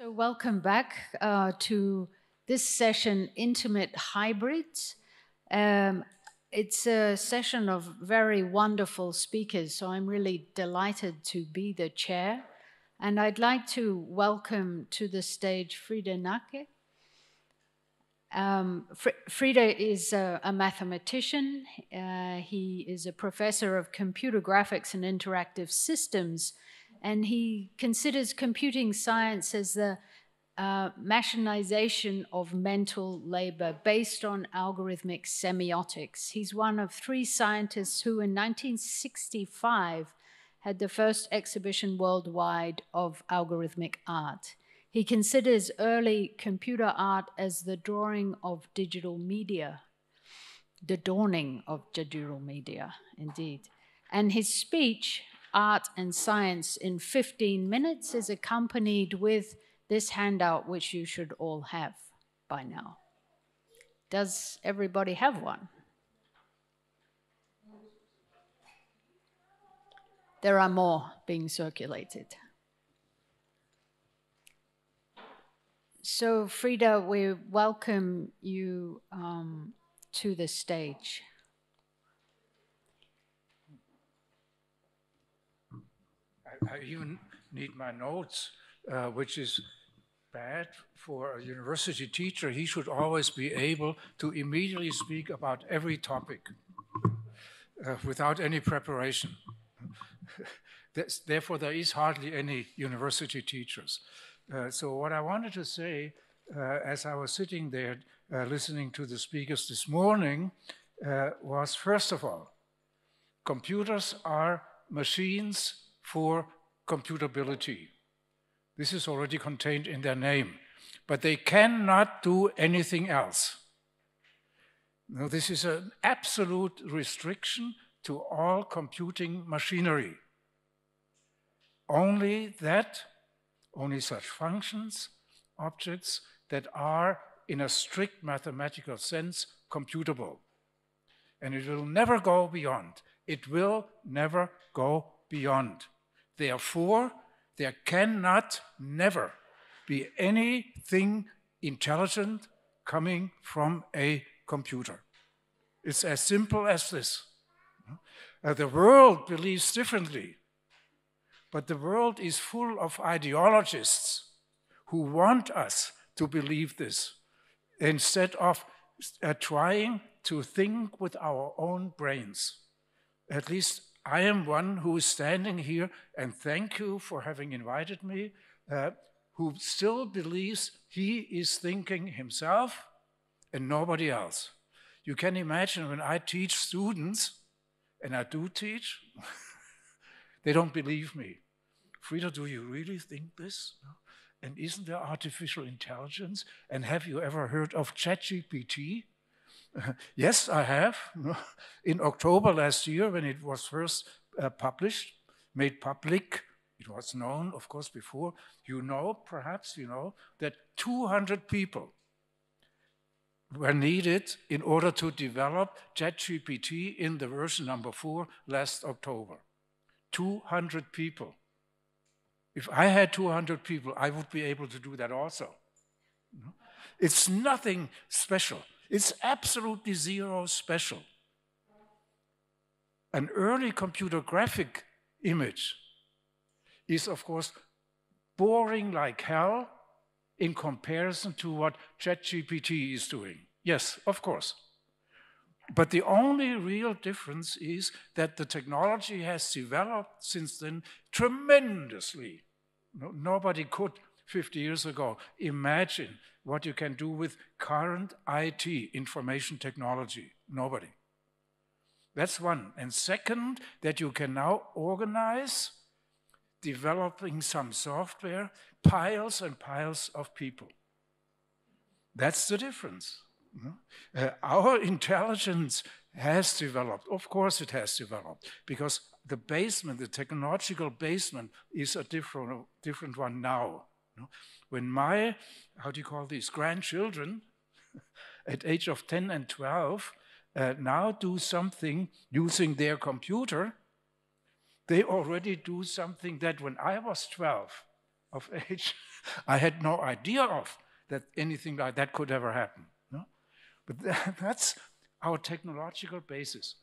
So welcome back to this session, Intimate Hybrids. It's a session of very wonderful speakers, so I'm really delighted to be the chair. And I'd like to welcome to the stage Frieder Nake. Frieder is a mathematician. He is a professor of computer graphics and interactive systems, and he considers computing science as the machinization of mental labor based on algorithmic semiotics. He's one of three scientists who in 1965 had the first exhibition worldwide of algorithmic art. He considers early computer art as the drawing of digital media, the dawning of digital media, indeed. And his speech, Art and Science in 15 Minutes, is accompanied with this handout, which you should all have by now. Does everybody have one? There are more being circulated. So, Frieder, we welcome you to the stage. I even need my notes, which is bad for a university teacher. He should always be able to immediately speak about every topic without any preparation. Therefore, there is hardly any university teachers. So what I wanted to say, as I was sitting there listening to the speakers this morning, was first of all, computers are machines for computability. This is already contained in their name, but they cannot do anything else. Now, this is an absolute restriction to all computing machinery. Only that, only such functions, objects that are in a strict mathematical sense computable. And it will never go beyond. It will never go beyond. Therefore, there cannot never be anything intelligent coming from a computer. It's as simple as this. The world believes differently, but the world is full of ideologists who want us to believe this instead of trying to think with our own brains. At least I am one who is standing here, and thank you for having invited me, who still believes he is thinking himself and nobody else. You can imagine when I teach students, and I do teach, they don't believe me. Frieder, do you really think this? No? And isn't there artificial intelligence? And have you ever heard of ChatGPT? Yes, I have. In October last year, when it was first published, made public, it was known, of course, before. You know, perhaps you know, that 200 people were needed in order to develop ChatGPT in the version number 4 last October. 200 people. If I had 200 people, I would be able to do that also. It's nothing special. It's absolutely zero special. An early computer graphic image is, of course, boring like hell in comparison to what ChatGPT is doing. Yes, of course. But the only real difference is that the technology has developed since then tremendously. Nobody could 50 years ago imagine what you can do with current IT, information technology. Nobody. That's one. And second, that you can now organize, developing some software, piles and piles of people. That's the difference. Our intelligence has developed. Of course it has developed, because the basement, the technological basement, is a different one now. When my, how do you call these, grandchildren at age of 10 and 12 now do something using their computer, they already do something that when I was 12, of age, I had no idea of that anything like that could ever happen. No? But that's our technological basis.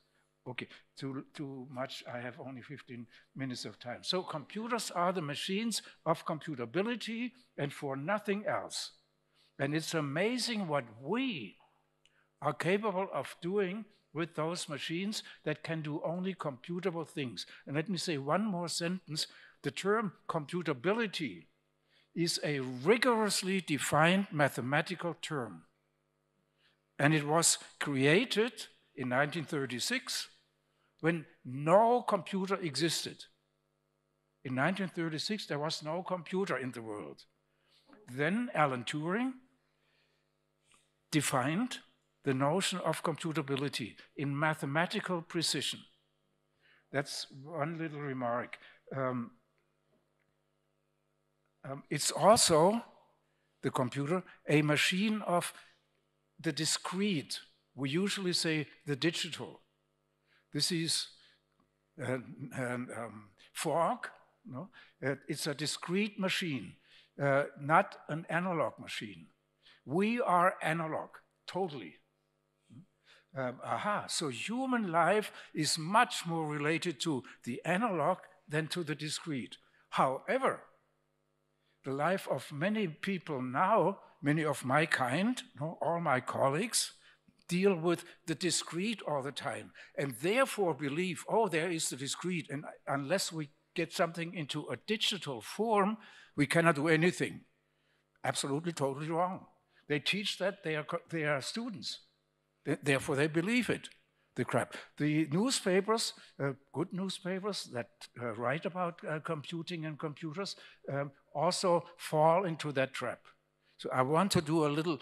Okay, too much, I have only 15 minutes of time. So computers are the machines of computability and for nothing else. And it's amazing what we are capable of doing with those machines that can do only computable things. And let me say one more sentence. The term computability is a rigorously defined mathematical term. And it was created in 1936 when no computer existed. In 1936, there was no computer in the world. Then Alan Turing defined the notion of computability in mathematical precision. That's one little remark. It's also, the computer, a machine of the discrete. We usually say the digital. This is Fogg. No? It's a discrete machine, not an analog machine. We are analog, totally. So human life is much more related to the analog than to the discrete. However, the life of many people now, many of my kind, all my colleagues, deal with the discrete all the time, and therefore believe, oh, there is the discrete, and unless we get something into a digital form, we cannot do anything. Absolutely, totally wrong. They teach that they are students. Therefore, they believe it, the crap. The newspapers, good newspapers that write about computing and computers, also fall into that trap. So I want to do a little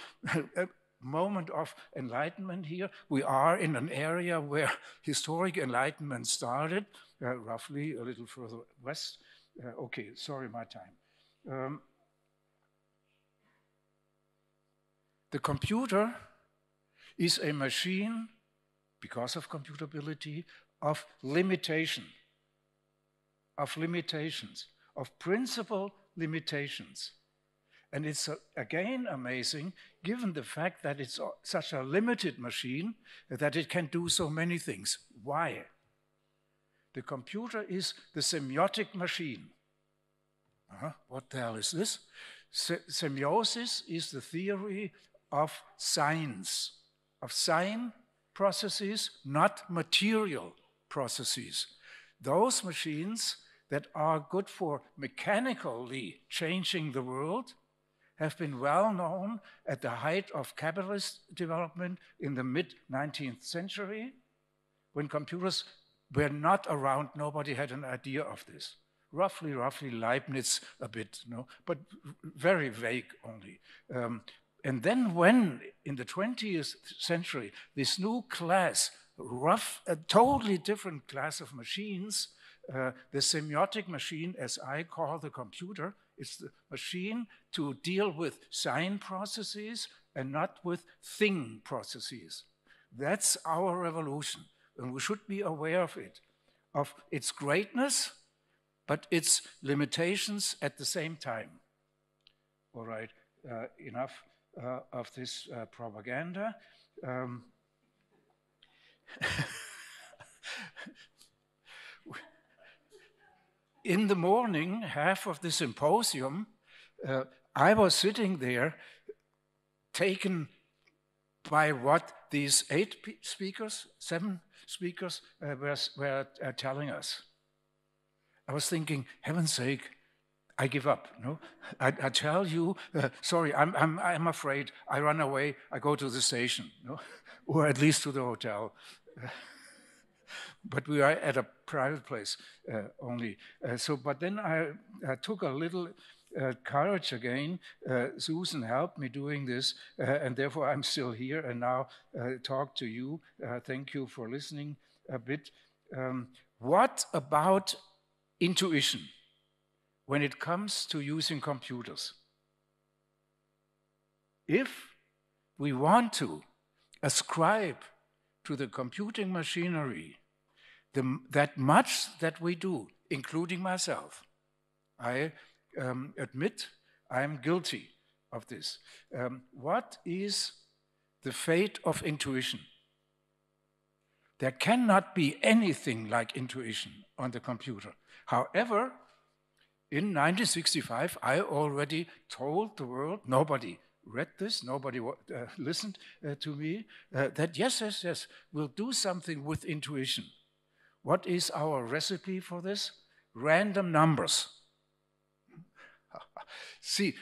moment of enlightenment here. We are in an area where historic enlightenment started, roughly a little further west. Okay, sorry, my time. The computer is a machine, because of computability, of limitation, of limitations, of principal limitations. And it's, again, amazing, given the fact that it's such a limited machine, that it can do so many things. Why? The computer is the semiotic machine. What the hell is this? Semiosis is the theory of signs, of sign processes, not material processes. Those machines that are good for mechanically changing the world have been well known at the height of capitalist development in the mid-19th century, when computers were not around. Nobody had an idea of this. Roughly Leibniz a bit, no? But very vague only. And then when, in the 20th century, this new class, a totally different class of machines, the semiotic machine, as I call the computer, it's the machine to deal with sign processes and not with thing processes. That's our revolution, and we should be aware of it, of its greatness, but its limitations at the same time. All right, enough of this propaganda. In the morning, half of the symposium, I was sitting there taken by what these seven speakers were telling us. I was thinking, heaven's sake, I give up. No, I tell you, sorry, I'm afraid. I run away. I go to the station, no? Or at least to the hotel. But we are at a private place only. But then I took a little courage again. Susan helped me doing this, and therefore I'm still here and now talk to you. Thank you for listening a bit. What about intuition when it comes to using computers? If we want to ascribe to the computing machinery that much that we do, including myself. I admit I'm guilty of this. What is the fate of intuition? There cannot be anything like intuition on the computer. However, in 1965, I already told the world, nobody read this, nobody listened to me, that yes, we'll do something with intuition. What is our recipe for this? Random numbers. See,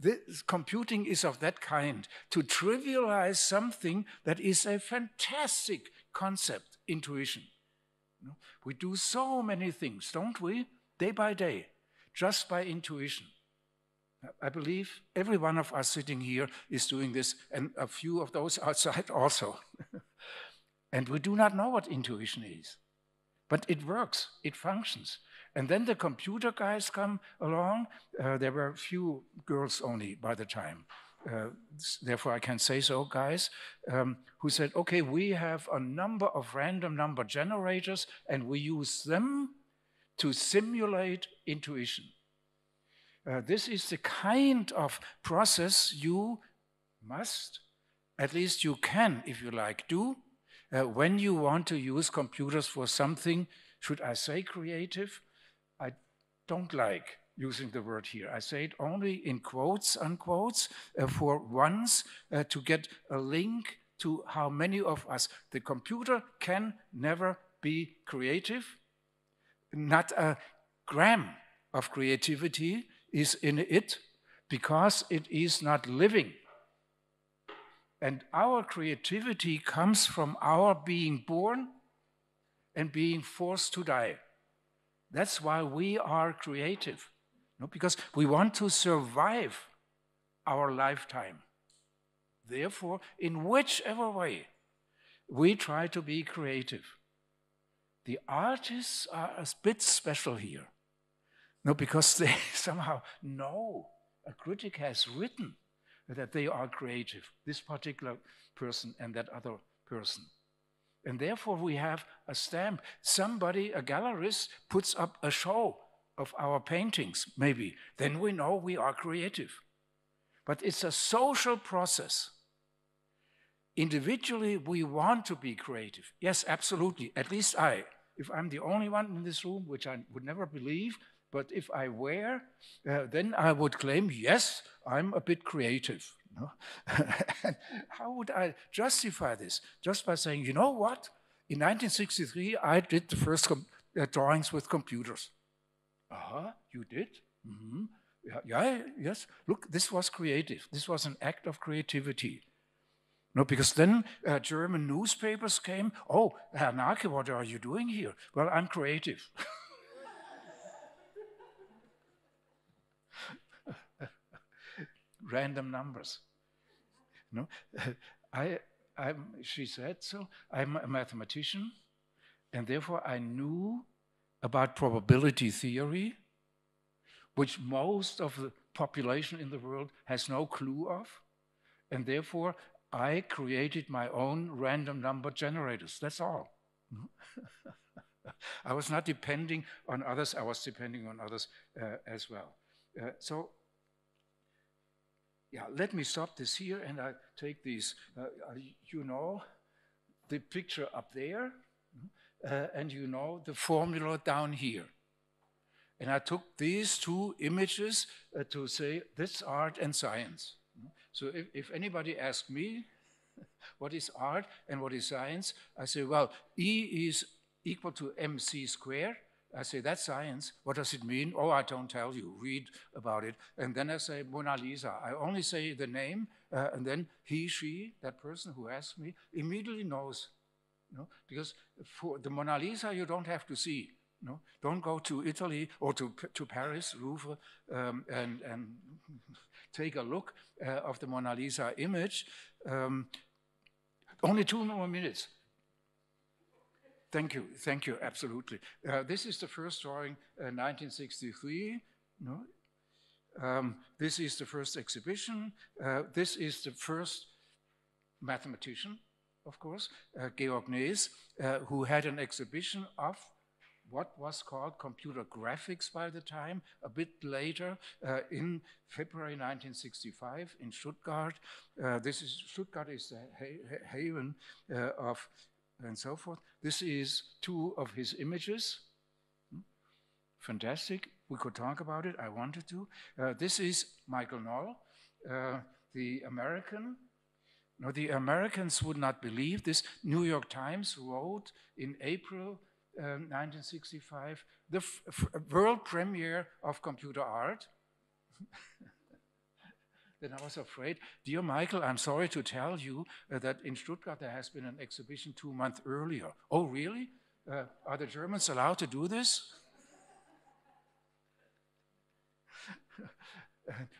this computing is of that kind, to trivialize something that is a fantastic concept, intuition. You know, we do so many things, don't we? Day by day, just by intuition. I believe every one of us sitting here is doing this, and a few of those outside also. And we do not know what intuition is. But it works, it functions. And then the computer guys come along. There were few girls only by the time. Therefore, I can say so, guys, who said, okay, we have a number of random number generators, and we use them to simulate intuition. This is the kind of process you must, at least you can, if you like, do when you want to use computers for something, should I say creative? I don't like using the word here. I say it only in quotes, unquotes, for once, to get a link to how many of us. The computer can never be creative. Not a gram of creativity is in it, because it is not living. And our creativity comes from our being born and being forced to die. That's why we are creative, because we want to survive our lifetime. Therefore, in whichever way, we try to be creative. The artists are a bit special here, because they somehow know, a critic has written that they are creative, this particular person and that other person. And therefore we have a stamp. Somebody, a gallerist, puts up a show of our paintings, maybe. Then we know we are creative. But it's a social process. Individually, we want to be creative. Yes, absolutely, at least I. If I'm the only one in this room, which I would never believe, but if I were, then I would claim, yes, I'm a bit creative. No? How would I justify this? Just by saying, you know what? In 1963, I did the first drawings with computers. Uh-huh, you did? Mm-hmm. Yeah, yes. Look, this was creative. This was an act of creativity. No, because then German newspapers came, oh, Herr Nake, what are you doing here? Well, I'm creative. Random numbers. No? She said so, I'm a mathematician, and therefore I knew about probability theory, which most of the population in the world has no clue of, and therefore I created my own random number generators, that's all. I was not depending on others, I was depending on others as well. So, yeah, let me stop this here and I take these, you know, the picture up there, and you know the formula down here. And I took these two images to say, that's art and science. So if anybody asks me what is art and what is science, I say, well, E is equal to MC squared. I say, that's science. What does it mean? Oh, I don't tell you. Read about it. And then I say, Mona Lisa. I only say the name, and then he, she, that person who asked me, immediately knows. You know? Because for the Mona Lisa, you don't have to see. You know? Don't go to Italy or to Paris, Louvre, and take a look of the Mona Lisa image. Only 2 more minutes. Thank you, absolutely. This is the first drawing, 1963. No? This is the first exhibition. This is the first mathematician, of course, Georg Nees, who had an exhibition of what was called computer graphics by the time, a bit later in February 1965 in Stuttgart. Stuttgart is the haven of, and so forth. This is two of his images. Fantastic. We could talk about it. I wanted to. This is Michael Knoll, the American. Now, the Americans would not believe this. New York Times wrote in April 1965, the world premiere of computer art. Then I was afraid, dear Michael, I'm sorry to tell you that in Stuttgart there has been an exhibition 2 months earlier. Oh, really? Are the Germans allowed to do this?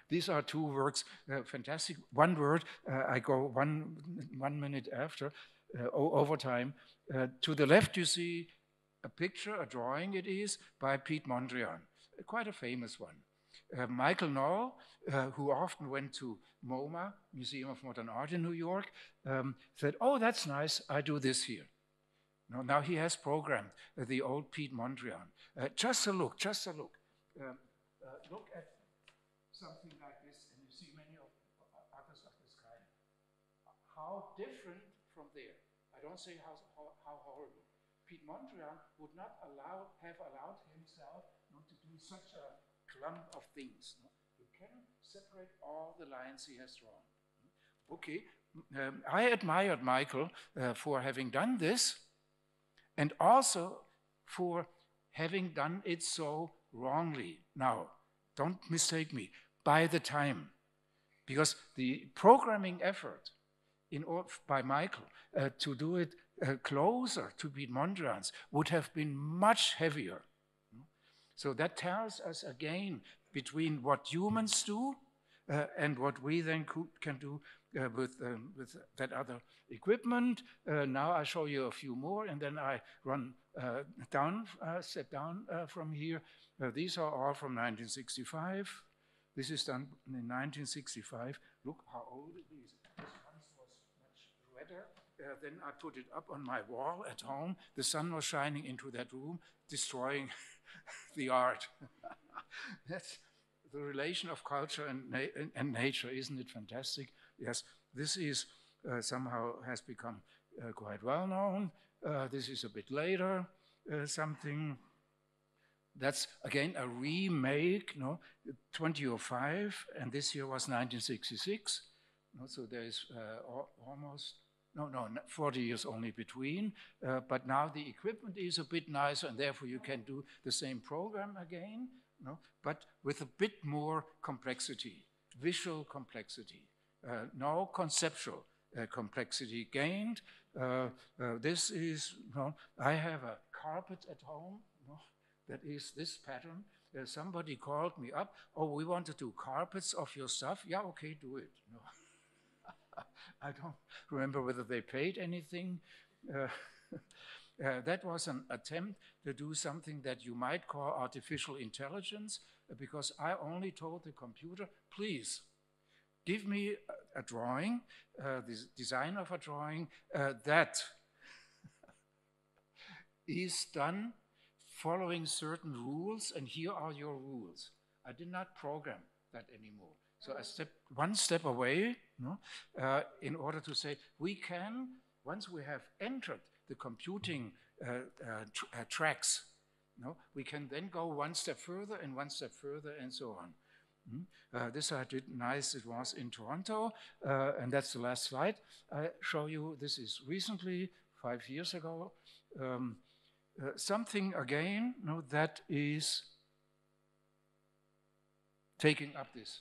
These are two works, fantastic. One word, I go one minute after, over time. To the left you see a picture, a drawing it is, by Piet Mondrian, quite a famous one. Michael Knoll, who often went to MoMA, Museum of Modern Art in New York, said, oh, that's nice, I do this here. Now he has programmed the old Piet Mondrian. Just a look, just a look. Look at something like this, and you see many of others of this kind. How different from there. I don't say how horrible. Piet Mondrian would not have allowed himself not to do such a clump of things. No? You cannot separate all the lines he has drawn. Okay, I admired Michael for having done this, and also for having done it so wrongly. Now, don't mistake me, by the time, because the programming effort by Michael to do it closer to Piet Mondrian's would have been much heavier. So that tells us again between what humans do and what we then can do with that other equipment. Now I show you a few more, and then I run step down from here. These are all from 1965. This is done in 1965. Look how old it is. This one was much redder. Then I put it up on my wall at home. The sun was shining into that room, destroying the art. That's the relation of culture and nature. Isn't it fantastic? Yes, this is somehow has become quite well known. This is a bit later, something. That's, again, a remake, no? 2005, and this year was 1966. No? So there's almost, 40 years only between. But now the equipment is a bit nicer, and therefore you can do the same program again, no? But with a bit more complexity, visual complexity, no conceptual complexity gained. This is, no, I have a carpet at home. No? That is this pattern. Somebody called me up, oh, we want to do carpets of your stuff. Yeah, okay, do it. No. I don't remember whether they paid anything. That was an attempt to do something that you might call artificial intelligence, because I only told the computer, please, give me a drawing, the design of a drawing that is done following certain rules, and here are your rules. I did not program that anymore. So I stepped one step away, no? In order to say, we can, once we have entered the computing tracks, no? We can then go one step further, and so on. This I did nice, it was in Toronto, and that's the last slide I show you. This is recently, 5 years ago. Something again, no, that is taking up this.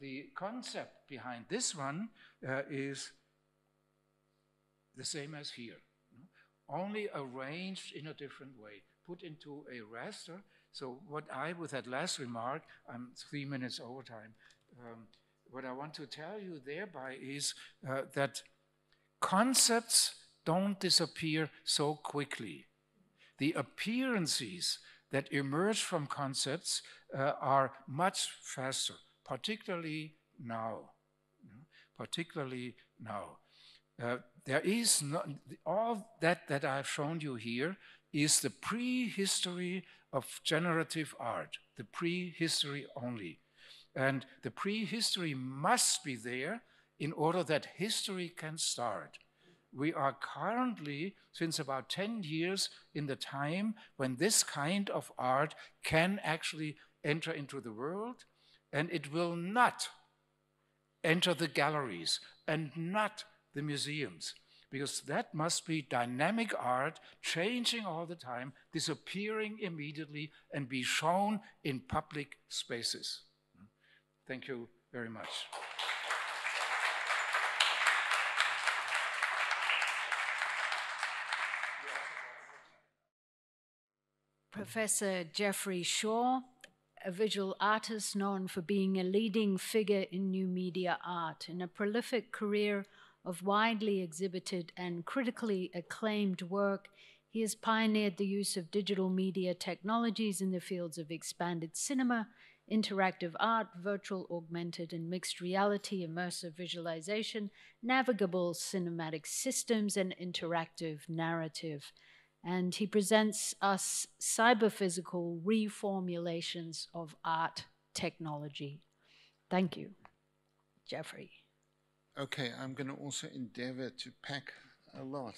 The concept behind this one is the same as here, no? Only arranged in a different way, put into a raster. So what I, with that last remark, I'm 3 minutes over time, what I want to tell you thereby is that concepts don't disappear so quickly. The appearances that emerge from concepts are much faster, particularly now. Particularly now. There is all that I've shown you here is the prehistory of generative art, the prehistory only. And the prehistory must be there in order that history can start. We are currently, since about 10 years, in the time when this kind of art can actually enter into the world, and it will not enter the galleries and not the museums, because that must be dynamic art, changing all the time, disappearing immediately, and be shown in public spaces. Thank you very much. Professor Jeffrey Shaw, a visual artist known for being a leading figure in new media art, in a prolific career of widely exhibited and critically acclaimed work, he has pioneered the use of digital media technologies in the fields of expanded cinema, interactive art, virtual, augmented, and mixed reality, immersive visualization, navigable cinematic systems, and interactive narrative. And he presents us cyber-physical reformulations of art technology. Thank you, Jeffrey. Okay, I'm going to also endeavor to pack a lot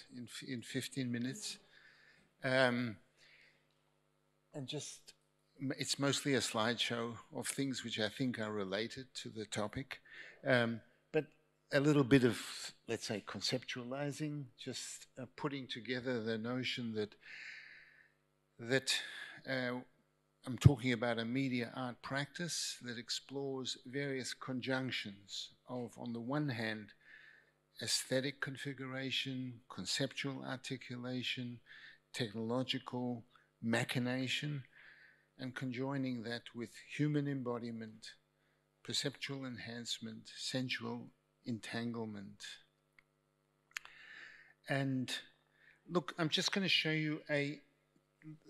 in 15 minutes. And just, it's mostly a slideshow of things which I think are related to the topic. But a little bit of, let's say, conceptualizing, just putting together the notion that, I'm talking about a media art practice that explores various conjunctions of, on the one hand, aesthetic configuration, conceptual articulation, technological machination, and conjoining that with human embodiment, perceptual enhancement, sensual entanglement. And look, I'm just going to show you a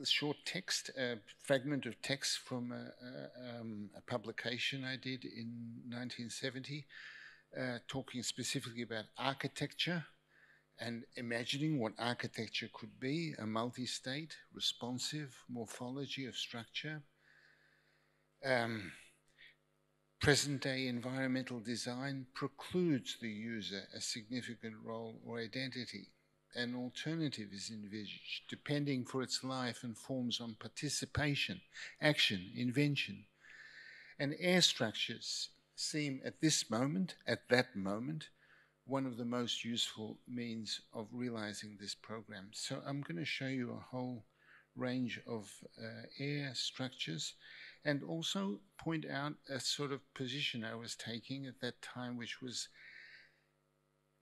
short text, a fragment of text from a publication I did in 1970, talking specifically about architecture and imagining what architecture could be, a multi-state, responsive morphology of structure, present-day environmental design precludes the user a significant role or identity. An alternative is envisaged, depending for its life and forms on participation, action, invention. And air structures seem at this moment, at that moment, one of the most useful means of realizing this program. So I'm going to show you a whole range of air structures and also point out a sort of position I was taking at that time, which was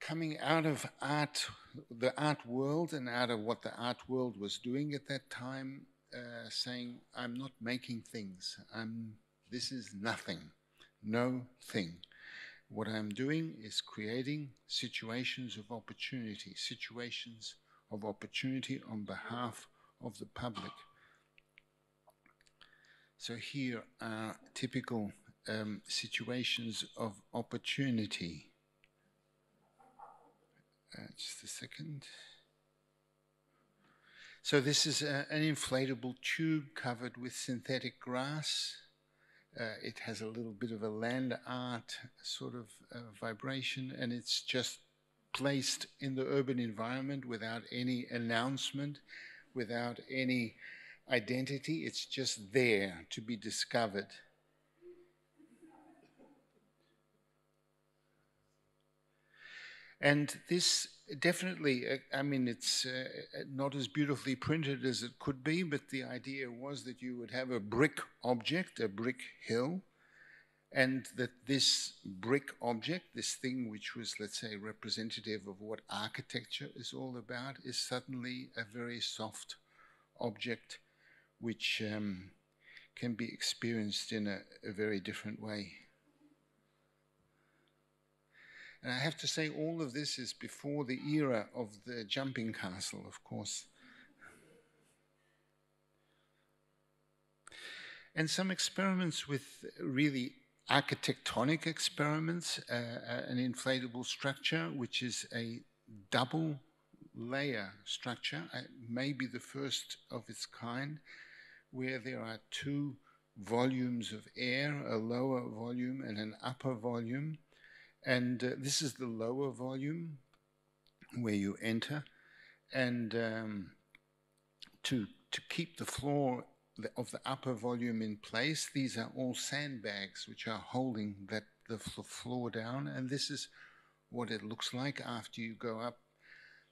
coming out of art, the art world, and out of what the art world was doing at that time, saying, I'm not making things. This is nothing, no thing. What I'm doing is creating situations of opportunity on behalf of the public. So here are typical situations of opportunity. Just a second. So this is an inflatable tube covered with synthetic grass. It has a little bit of a land art sort of vibration, and it's just placed in the urban environment without any announcement, without any identity. It's just there to be discovered. And this definitely, I mean, it's not as beautifully printed as it could be, but the idea was that you would have a brick object, a brick hill, and that this brick object, this thing which was, let's say, representative of what architecture is all about, is suddenly a very soft object which can be experienced in a very different way. And I have to say, all of this is before the era of the jumping castle, of course. And some experiments with really architectonic experiments, an inflatable structure, which is a double layer structure, maybe the first of its kind, where there are two volumes of air, a lower volume and an upper volume. And this is the lower volume where you enter. And to keep the floor of the upper volume in place, these are all sandbags which are holding the floor down. And this is what it looks like after you go up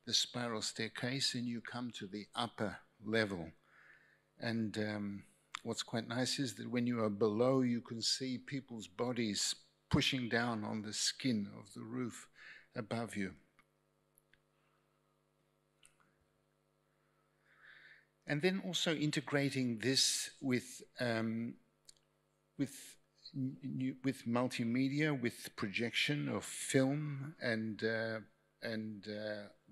the spiral staircase and you come to the upper level. And what's quite nice is that when you are below, you can see people's bodies pushing down on the skin of the roof above you. And then also integrating this with multimedia, with projection of film and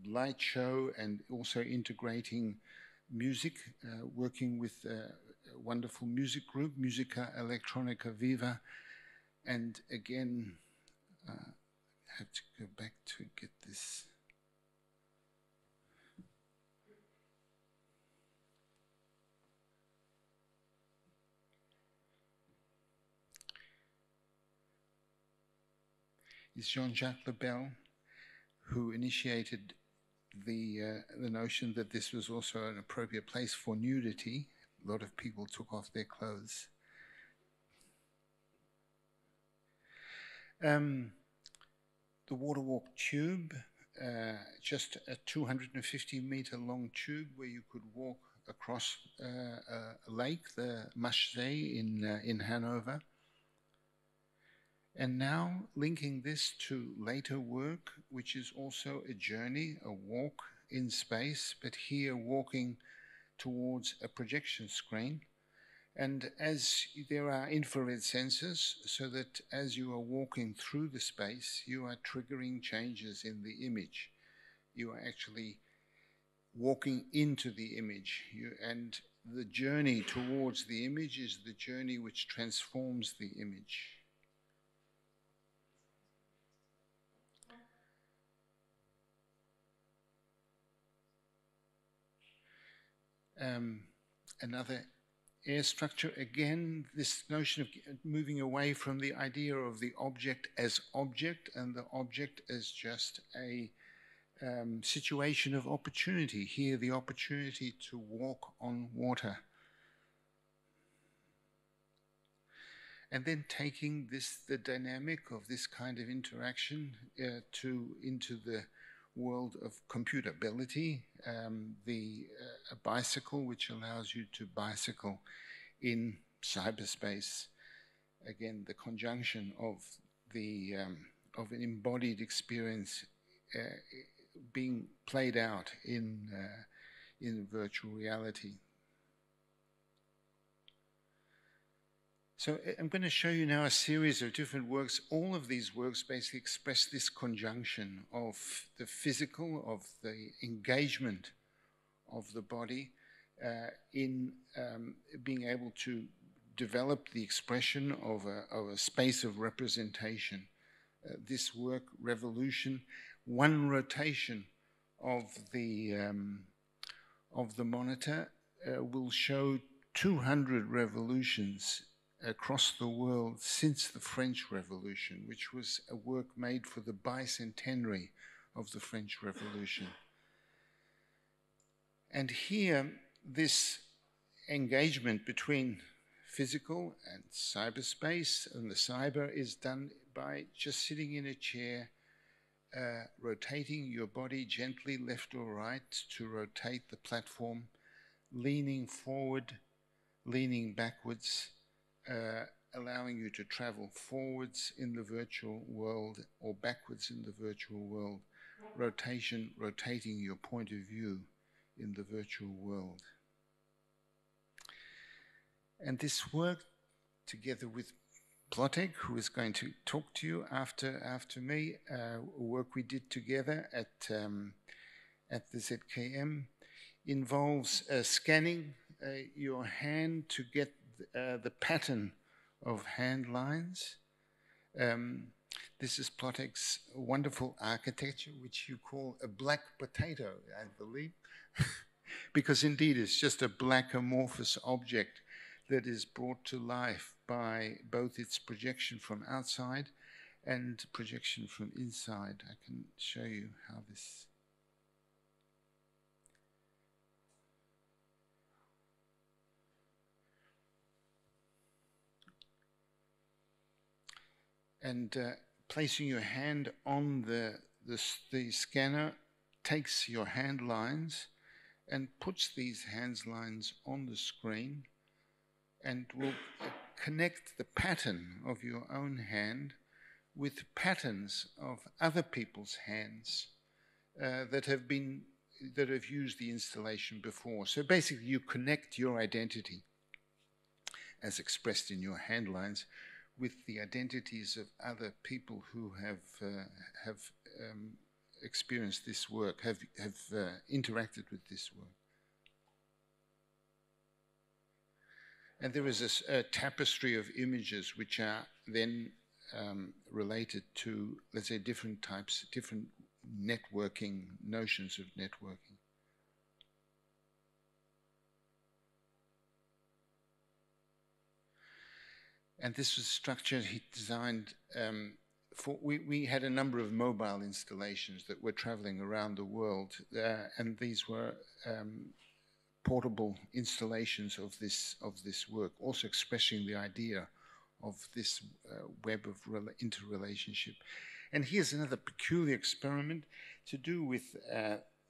light show, and also integrating music, working with a wonderful music group, Musica Electronica Viva. And again, I have to go back to get this. It's Jean-Jacques Lebel who initiated the notion that this was also an appropriate place for nudity. A lot of people took off their clothes. The water walk tube, just a 250-meter long tube where you could walk across a lake, the Maschsee in Hanover. And now linking this to later work, which is also a journey, a walk in space, but here walking towards a projection screen. And as there are infrared sensors, so that as you are walking through the space, you are triggering changes in the image. You are actually walking into the image. And the journey towards the image is the journey which transforms the image. Another air structure, again, this notion of moving away from the idea of the object and the object as just a situation of opportunity. Here, the opportunity to walk on water. And then taking this, the dynamic of this kind of interaction into the world of computability, a bicycle which allows you to bicycle in cyberspace. Again, the conjunction of an embodied experience being played out in virtual reality. So I'm going to show you now a series of different works. All of these works basically express this conjunction of the physical, of the engagement of the body in being able to develop the expression of a space of representation. This work, Revolution, one rotation of the monitor will show 200 revolutions across the world since the French Revolution, which was a work made for the bicentenary of the French Revolution. And here, this engagement between physical and cyberspace and the cyber is done by just sitting in a chair, rotating your body gently left or right to rotate the platform, leaning forward, leaning backwards, allowing you to travel forwards in the virtual world or backwards in the virtual world. Rotation, rotating your point of view in the virtual world. And this work, together with Plottegg, who is going to talk to you after me, work we did together at the ZKM, involves scanning your hand to get the pattern of hand lines. This is Plottegg's wonderful architecture, which you call a black potato, I believe, because indeed it's just a black amorphous object that is brought to life by both its projection from outside and projection from inside. I can show you how this... And placing your hand on the scanner takes your hand lines and puts these hand lines on the screen and will connect the pattern of your own hand with patterns of other people's hands that have used the installation before. So basically you connect your identity as expressed in your hand lines with the identities of other people who have experienced this work, have interacted with this work. And there is this tapestry of images which are then related to, let's say, different types, different networking, notions of networking. And this was a structure he designed for. We had a number of mobile installations that were traveling around the world, and these were portable installations of this work, also expressing the idea of this web of interrelationship. And here's another peculiar experiment to do with,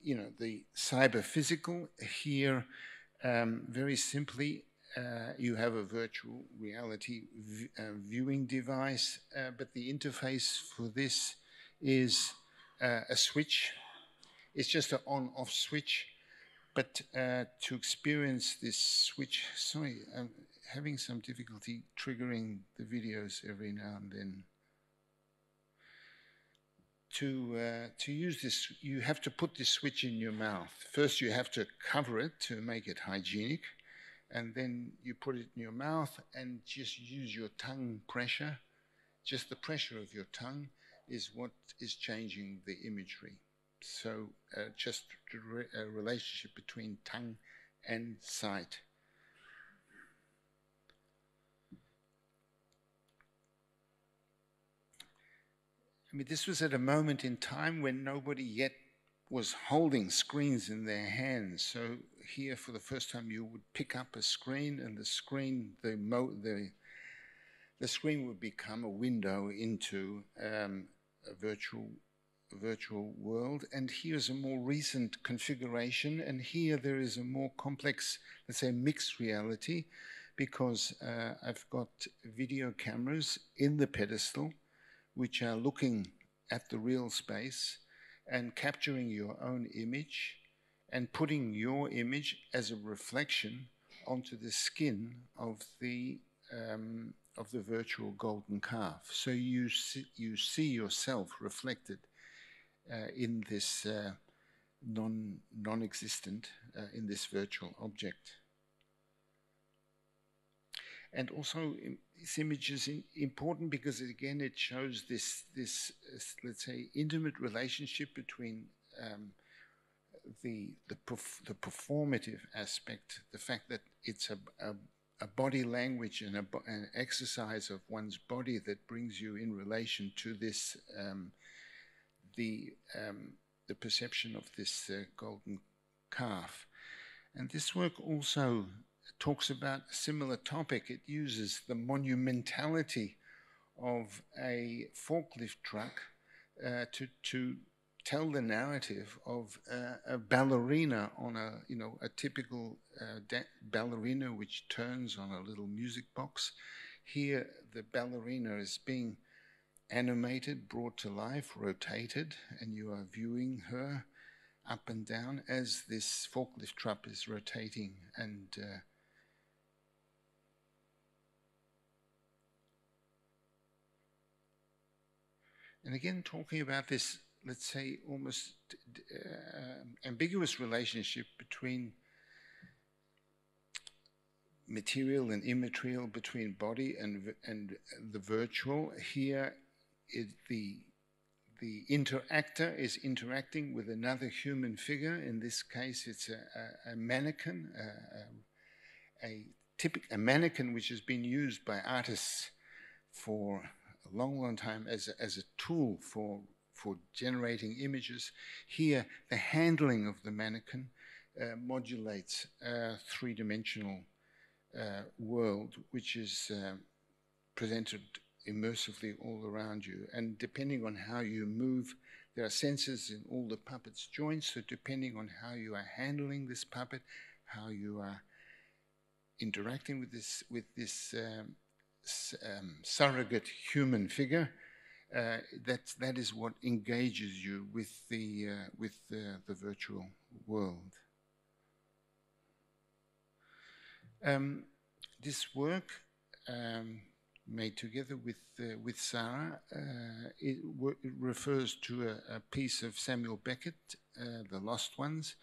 you know, the cyber physical. Here, very simply. You have a virtual reality viewing device, but the interface for this is a switch. It's just an on-off switch, but to experience this switch... Sorry, I'm having some difficulty triggering the videos every now and then. To use this, you have to put this switch in your mouth. First, you have to cover it to make it hygienic. And then you put it in your mouth and just use your tongue pressure. Just the pressure of your tongue is what is changing the imagery. So just a relationship between tongue and sight. I mean, this was at a moment in time when nobody yet was holding screens in their hands. So here, for the first time, you would pick up a screen, and the screen would become a window into a virtual world. And here's a more recent configuration, and here there is a more complex, let's say, mixed reality, because I've got video cameras in the pedestal, which are looking at the real space and capturing your own image and putting your image as a reflection onto the skin of the virtual golden calf. So you see yourself reflected in this non-existent, in this virtual object. And also, this image is important because, again, it shows this let's say, intimate relationship between the performative aspect, the fact that it's a body language and an exercise of one's body that brings you in relation to this, the perception of this golden calf. And this work also talks about a similar topic. It uses the monumentality of a forklift truck to tell the narrative of a ballerina on a, you know, a typical ballerina which turns on a little music box. Here the ballerina is being animated, brought to life, rotated, and you are viewing her up and down as this forklift truck is rotating and and again, talking about this, let's say, almost ambiguous relationship between material and immaterial, between body and the virtual. Here, the interactor is interacting with another human figure. In this case, it's a mannequin, a mannequin which has been used by artists for a long, long time as a tool for generating images. Here, the handling of the mannequin modulates a three-dimensional world, which is presented immersively all around you. And depending on how you move, there are sensors in all the puppet's joints, so depending on how you are handling this puppet, how you are interacting with this surrogate human figure, that is what engages you with the virtual world. This work, made together with Sarah, it refers to a piece of Samuel Beckett, The Lost Ones.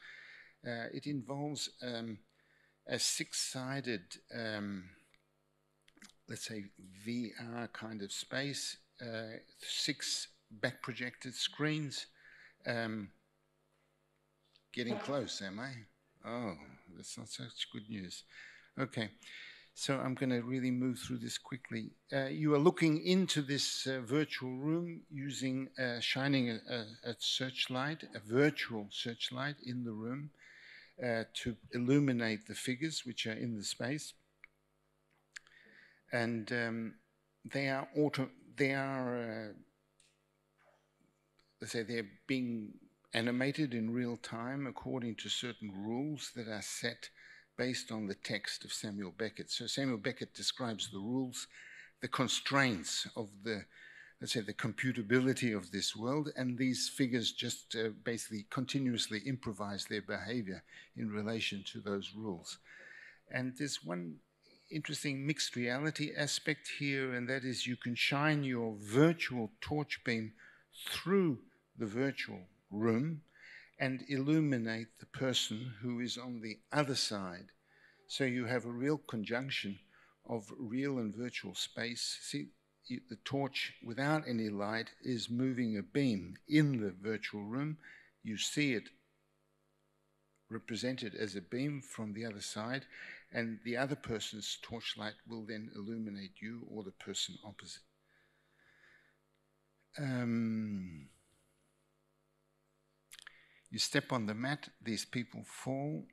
It involves a six-sided, let's say, VR kind of space, six back-projected screens. Getting close, am I? Oh, that's not such good news. Okay. So I'm going to really move through this quickly. You are looking into this virtual room using shining a searchlight, a virtual searchlight in the room to illuminate the figures which are in the space. And they're being animated in real time according to certain rules that are set based on the text of Samuel Beckett. So Samuel Beckett describes the rules, the constraints of the, let's say, the computability of this world, and these figures just basically continuously improvise their behavior in relation to those rules. And there's one interesting mixed reality aspect here, and that is you can shine your virtual torch beam through the virtual room and illuminate the person who is on the other side. So you have a real conjunction of real and virtual space. See, the torch without any light is moving a beam in the virtual room. You see it represented as a beam from the other side, and the other person's torchlight will then illuminate you or the person opposite. You step on the mat, these people fall.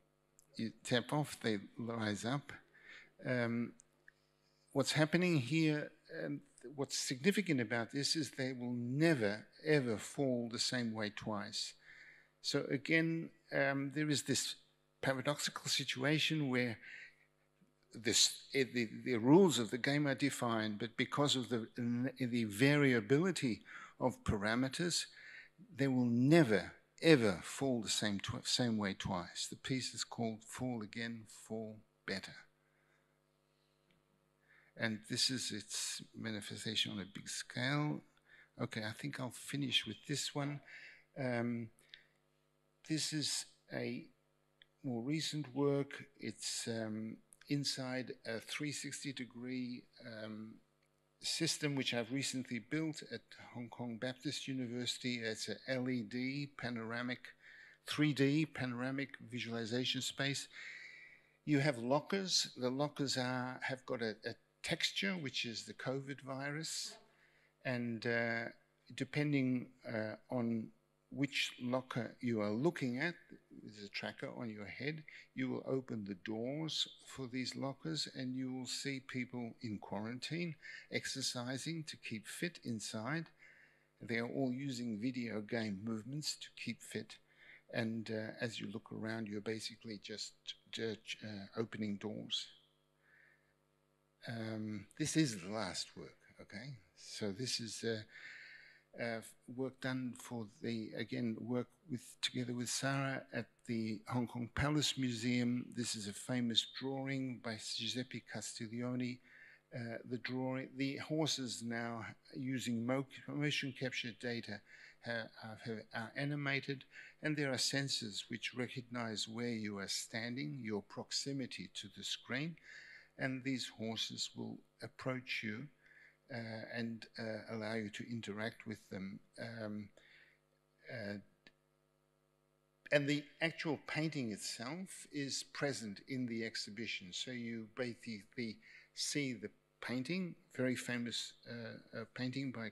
You tap off, they rise up. What's happening here, and what's significant about this, is they will never, ever fall the same way twice. So again, there is this paradoxical situation where the rules of the game are defined, but because of the variability of parameters, they will never ever fall the same way twice. The piece is called Fall Again, Fall Better. And this is its manifestation on a big scale. Okay, I think I'll finish with this one. This is a more recent work. It's inside a 360-degree system which I've recently built at Hong Kong Baptist University. It's a LED panoramic, 3D panoramic visualization space. You have lockers. The lockers have got a texture, which is the COVID virus. And depending on which locker you are looking at, there's a tracker on your head, you will open the doors for these lockers and you will see people in quarantine exercising to keep fit inside. They are all using video game movements to keep fit. And as you look around, you're basically just opening doors. This is the last work, okay? So this is work done for the, again, work together with Sarah at the Hong Kong Palace Museum. This is a famous drawing by Giuseppe Castiglioni. The horses now, using motion capture data, are animated, and there are sensors which recognize where you are standing, your proximity to the screen, and these horses will approach you and allow you to interact with them. And the actual painting itself is present in the exhibition. So you basically see the painting, very famous painting by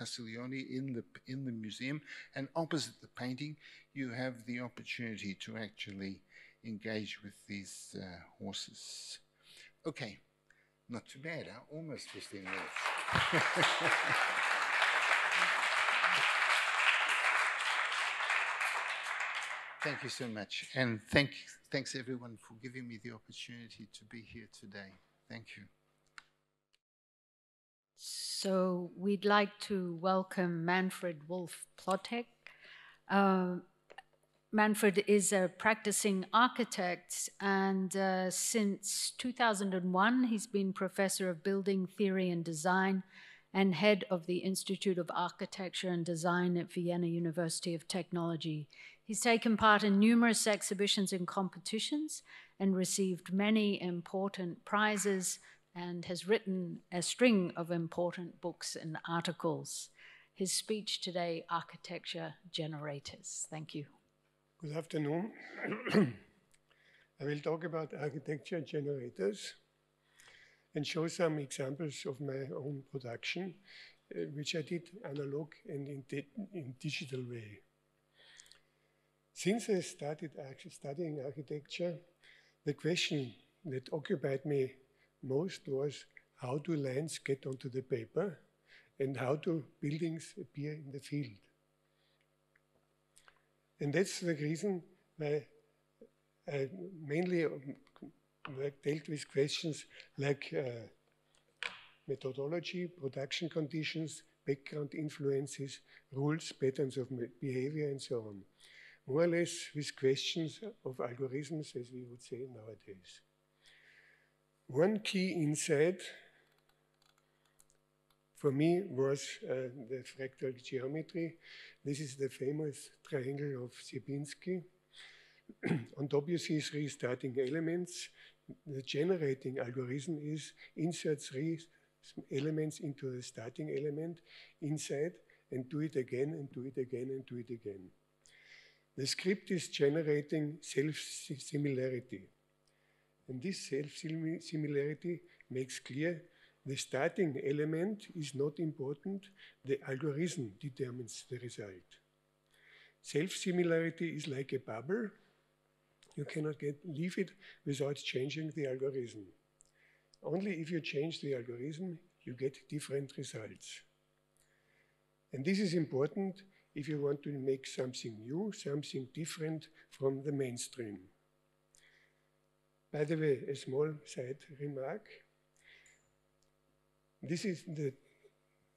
Castiglioni in the museum, and opposite the painting you have the opportunity to actually engage with these horses. Okay, not too bad, huh? Almost 15 minutes. Thank you so much, and thanks everyone for giving me the opportunity to be here today. Thank you. So we'd like to welcome Manfred Wolff-Plottegg. Manfred is a practicing architect, and since 2001, he's been professor of building theory and design and head of the Institute of Architecture and Design at Vienna University of Technology. He's taken part in numerous exhibitions and competitions and received many important prizes, and has written a string of important books and articles. His speech today, Architecture Generators. Thank you. Good afternoon. I will talk about architecture generators and show some examples of my own production, which I did analog and in digital way. Since I started studying architecture, the question that occupied me most was how do lines get onto the paper and how do buildings appear in the field. And that's the reason why I mainly dealt with questions like methodology, production conditions, background influences, rules, patterns of behavior, and so on. More or less with questions of algorithms, as we would say nowadays. One key insight for me was the fractal geometry. This is the famous triangle of Sierpinski. On top you see three starting elements. The generating algorithm is insert three elements into the starting element inside and do it again and do it again and do it again. The script is generating self-similarity. And this self-similarity makes clear the starting element is not important, the algorithm determines the result. Self-similarity is like a bubble. You cannot leave it without changing the algorithm. Only if you change the algorithm, you get different results. And this is important if you want to make something new, something different from the mainstream. By the way, a small side remark. This is the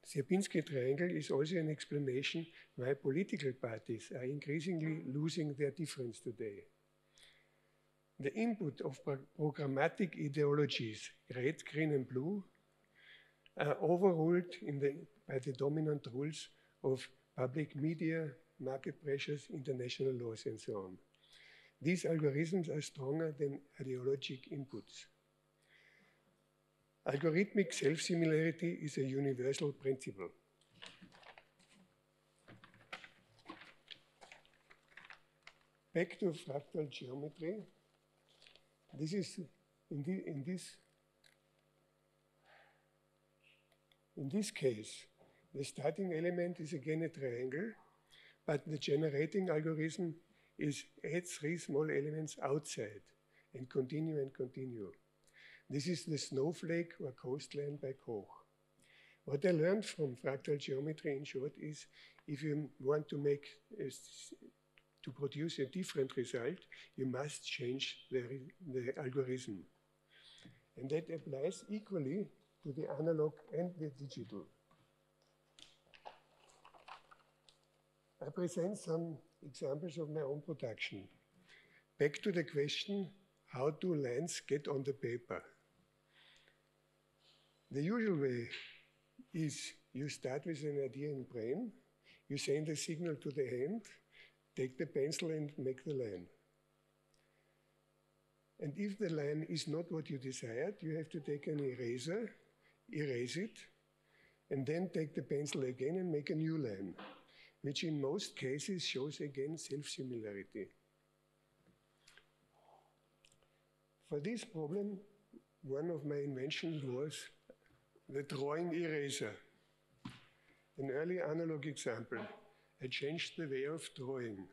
Sierpinski triangle is also an explanation why political parties are increasingly losing their difference today. The input of programmatic ideologies, red, green, and blue, are overruled by the dominant rules of public media, market pressures, international laws, and so on. These algorithms are stronger than ideologic inputs. Algorithmic self-similarity is a universal principle. Back to fractal geometry. This is in this case, the starting element is again a triangle, but the generating algorithm is add three small elements outside and continue and continue. This is the snowflake or coastline by Koch. What I learned from fractal geometry in short is if you want to make, to produce a different result, you must change the algorithm. And that applies equally to the analog and the digital. I present some examples of my own production. Back to the question, how do lines get on the paper? The usual way is you start with an idea in brain, you send a signal to the hand, take the pencil and make the line. And if the line is not what you desired, you have to take an eraser, erase it, and then take the pencil again and make a new line, which in most cases shows again self-similarity. For this problem, one of my inventions was the drawing eraser, an early analog example. I changed the way of drawing.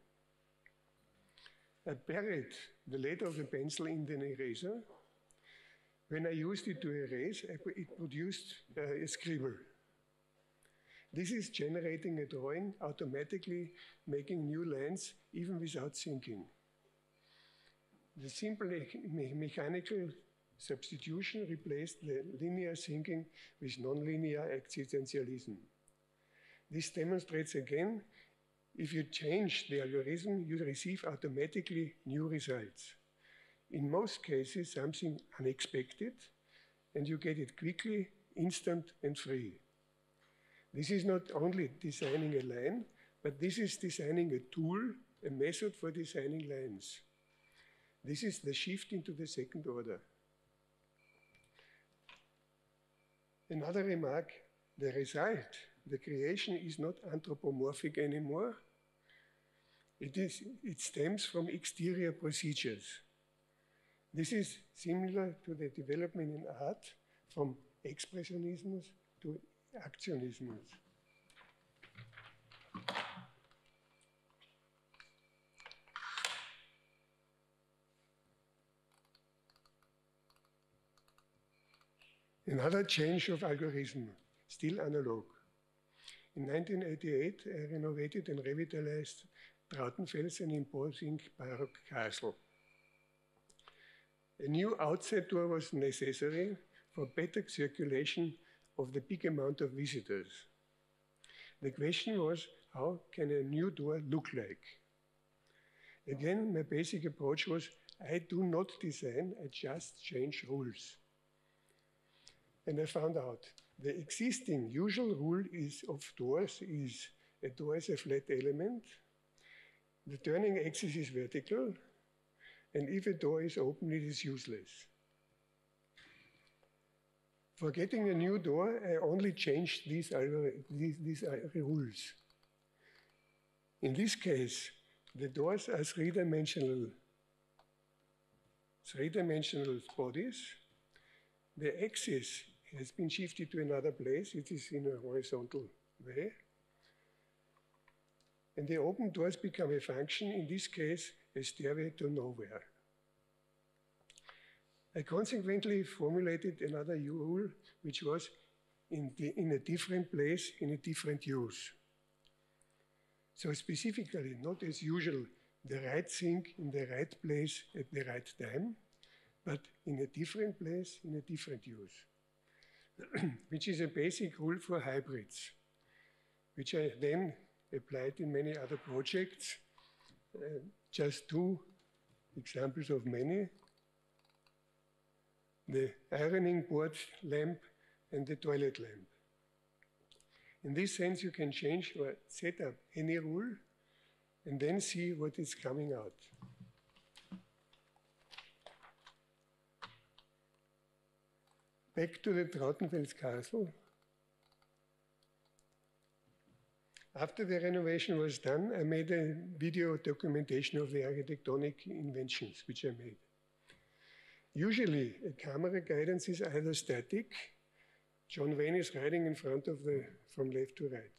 I buried the lead of the pencil in the eraser. When I used it to erase, it produced a scribble. This is generating a drawing, automatically making new lines, even without thinking. The simple mechanical substitution replaced the linear thinking with nonlinear existentialism. This demonstrates again, if you change the algorithm, you receive automatically new results. In most cases, something unexpected, and you get it quickly, instant, and free. This is not only designing a line, but this is designing a tool, a method for designing lines. This is the shift into the second order. Another remark, the result, the creation is not anthropomorphic anymore. It stems from exterior procedures. This is similar to the development in art from expressionism to actionism. Another change of algorithm, still analog. In 1988, I renovated and revitalized Trautenfels, an imposing Baroque castle. A new outside door was necessary for better circulation of the big amount of visitors. The question was, how can a new door look like? Again, my basic approach was, I do not design, I just change rules. And I found out the existing usual rule is of doors is a door is a flat element. The turning axis is vertical. And if a door is open, it is useless. For getting a new door, I only changed these rules. In this case, the doors are three-dimensional bodies. The axis has been shifted to another place. It is in a horizontal way. And the open doors become a function, in this case, a stairway to nowhere. I consequently formulated another rule, which was in a different place, in a different use. So specifically, not as usual, the right thing in the right place at the right time, but in a different place, in a different use, which is a basic rule for hybrids, which I then applied in many other projects. Just two examples of many. The ironing board lamp and the toilet lamp. In this sense, you can change or set up any rule and then see what is coming out. Back to the Trautenfels Castle. After the renovation was done, I made a video documentation of the architectonic inventions which I made. Usually, a camera guidance is either static, John Wayne is riding in front of from left to right,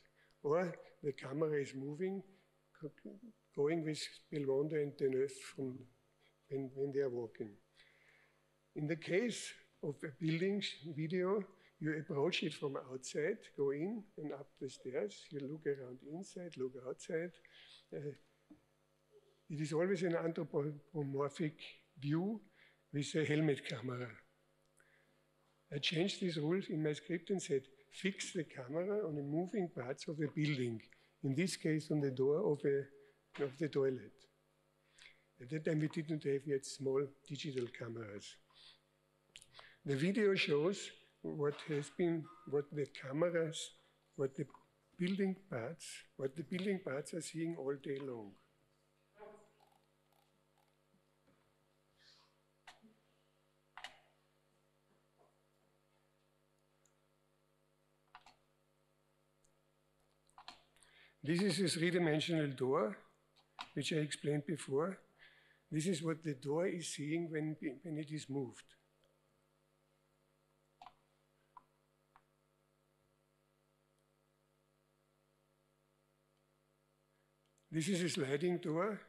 or the camera is moving, going with Belmondo and Deneuve from when they are walking. In the case of a building's video, you approach it from outside, go in and up the stairs. You look around inside, look outside. It is always an anthropomorphic view with a helmet camera. I changed these rules in my script and said, fix the camera on the moving parts of the building, in this case on the door of the toilet. At that time, we didn't have yet small digital cameras. The video shows what the building parts are seeing all day long. This is a three-dimensional door, which I explained before. This is what the door is seeing when it is moved. This is a sliding door.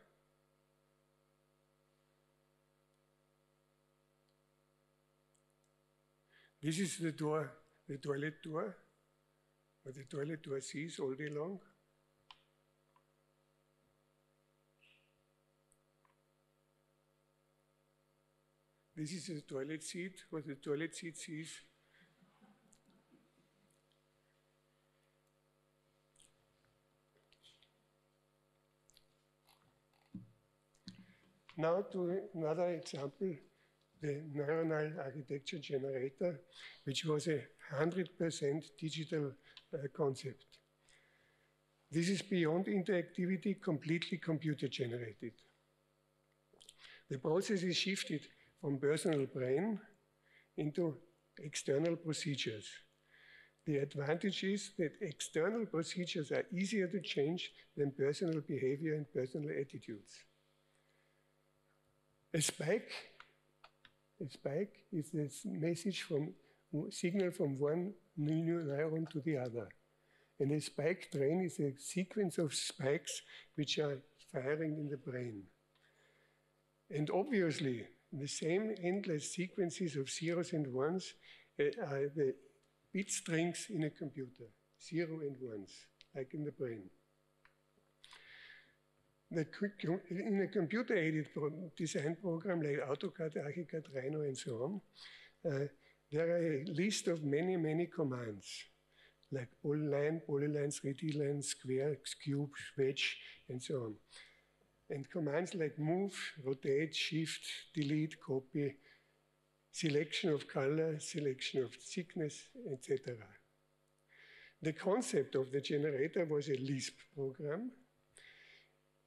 This is the door, the toilet door, what the toilet door sees all day long. This is the toilet seat, what the toilet seat sees. Now to another example, the neuronal architecture generator, which was a 100% digital concept. This is beyond interactivity, completely computer generated. The process is shifted from personal brain into external procedures. The advantage is that external procedures are easier to change than personal behavior and personal attitudes. A spike is this message from signal from one neuron to the other. And a spike train is a sequence of spikes which are firing in the brain. And obviously, the same endless sequences of zeros and ones are the bit strings in a computer, zero and ones, like in the brain. In a computer-aided design program like AutoCAD, ArchiCAD, Rhino, and so on, there are a list of many, many commands, like polyline, polyline, 3D line, square, cube, wedge, and so on. And commands like move, rotate, shift, delete, copy, selection of color, selection of thickness, etc. The concept of the generator was a Lisp program,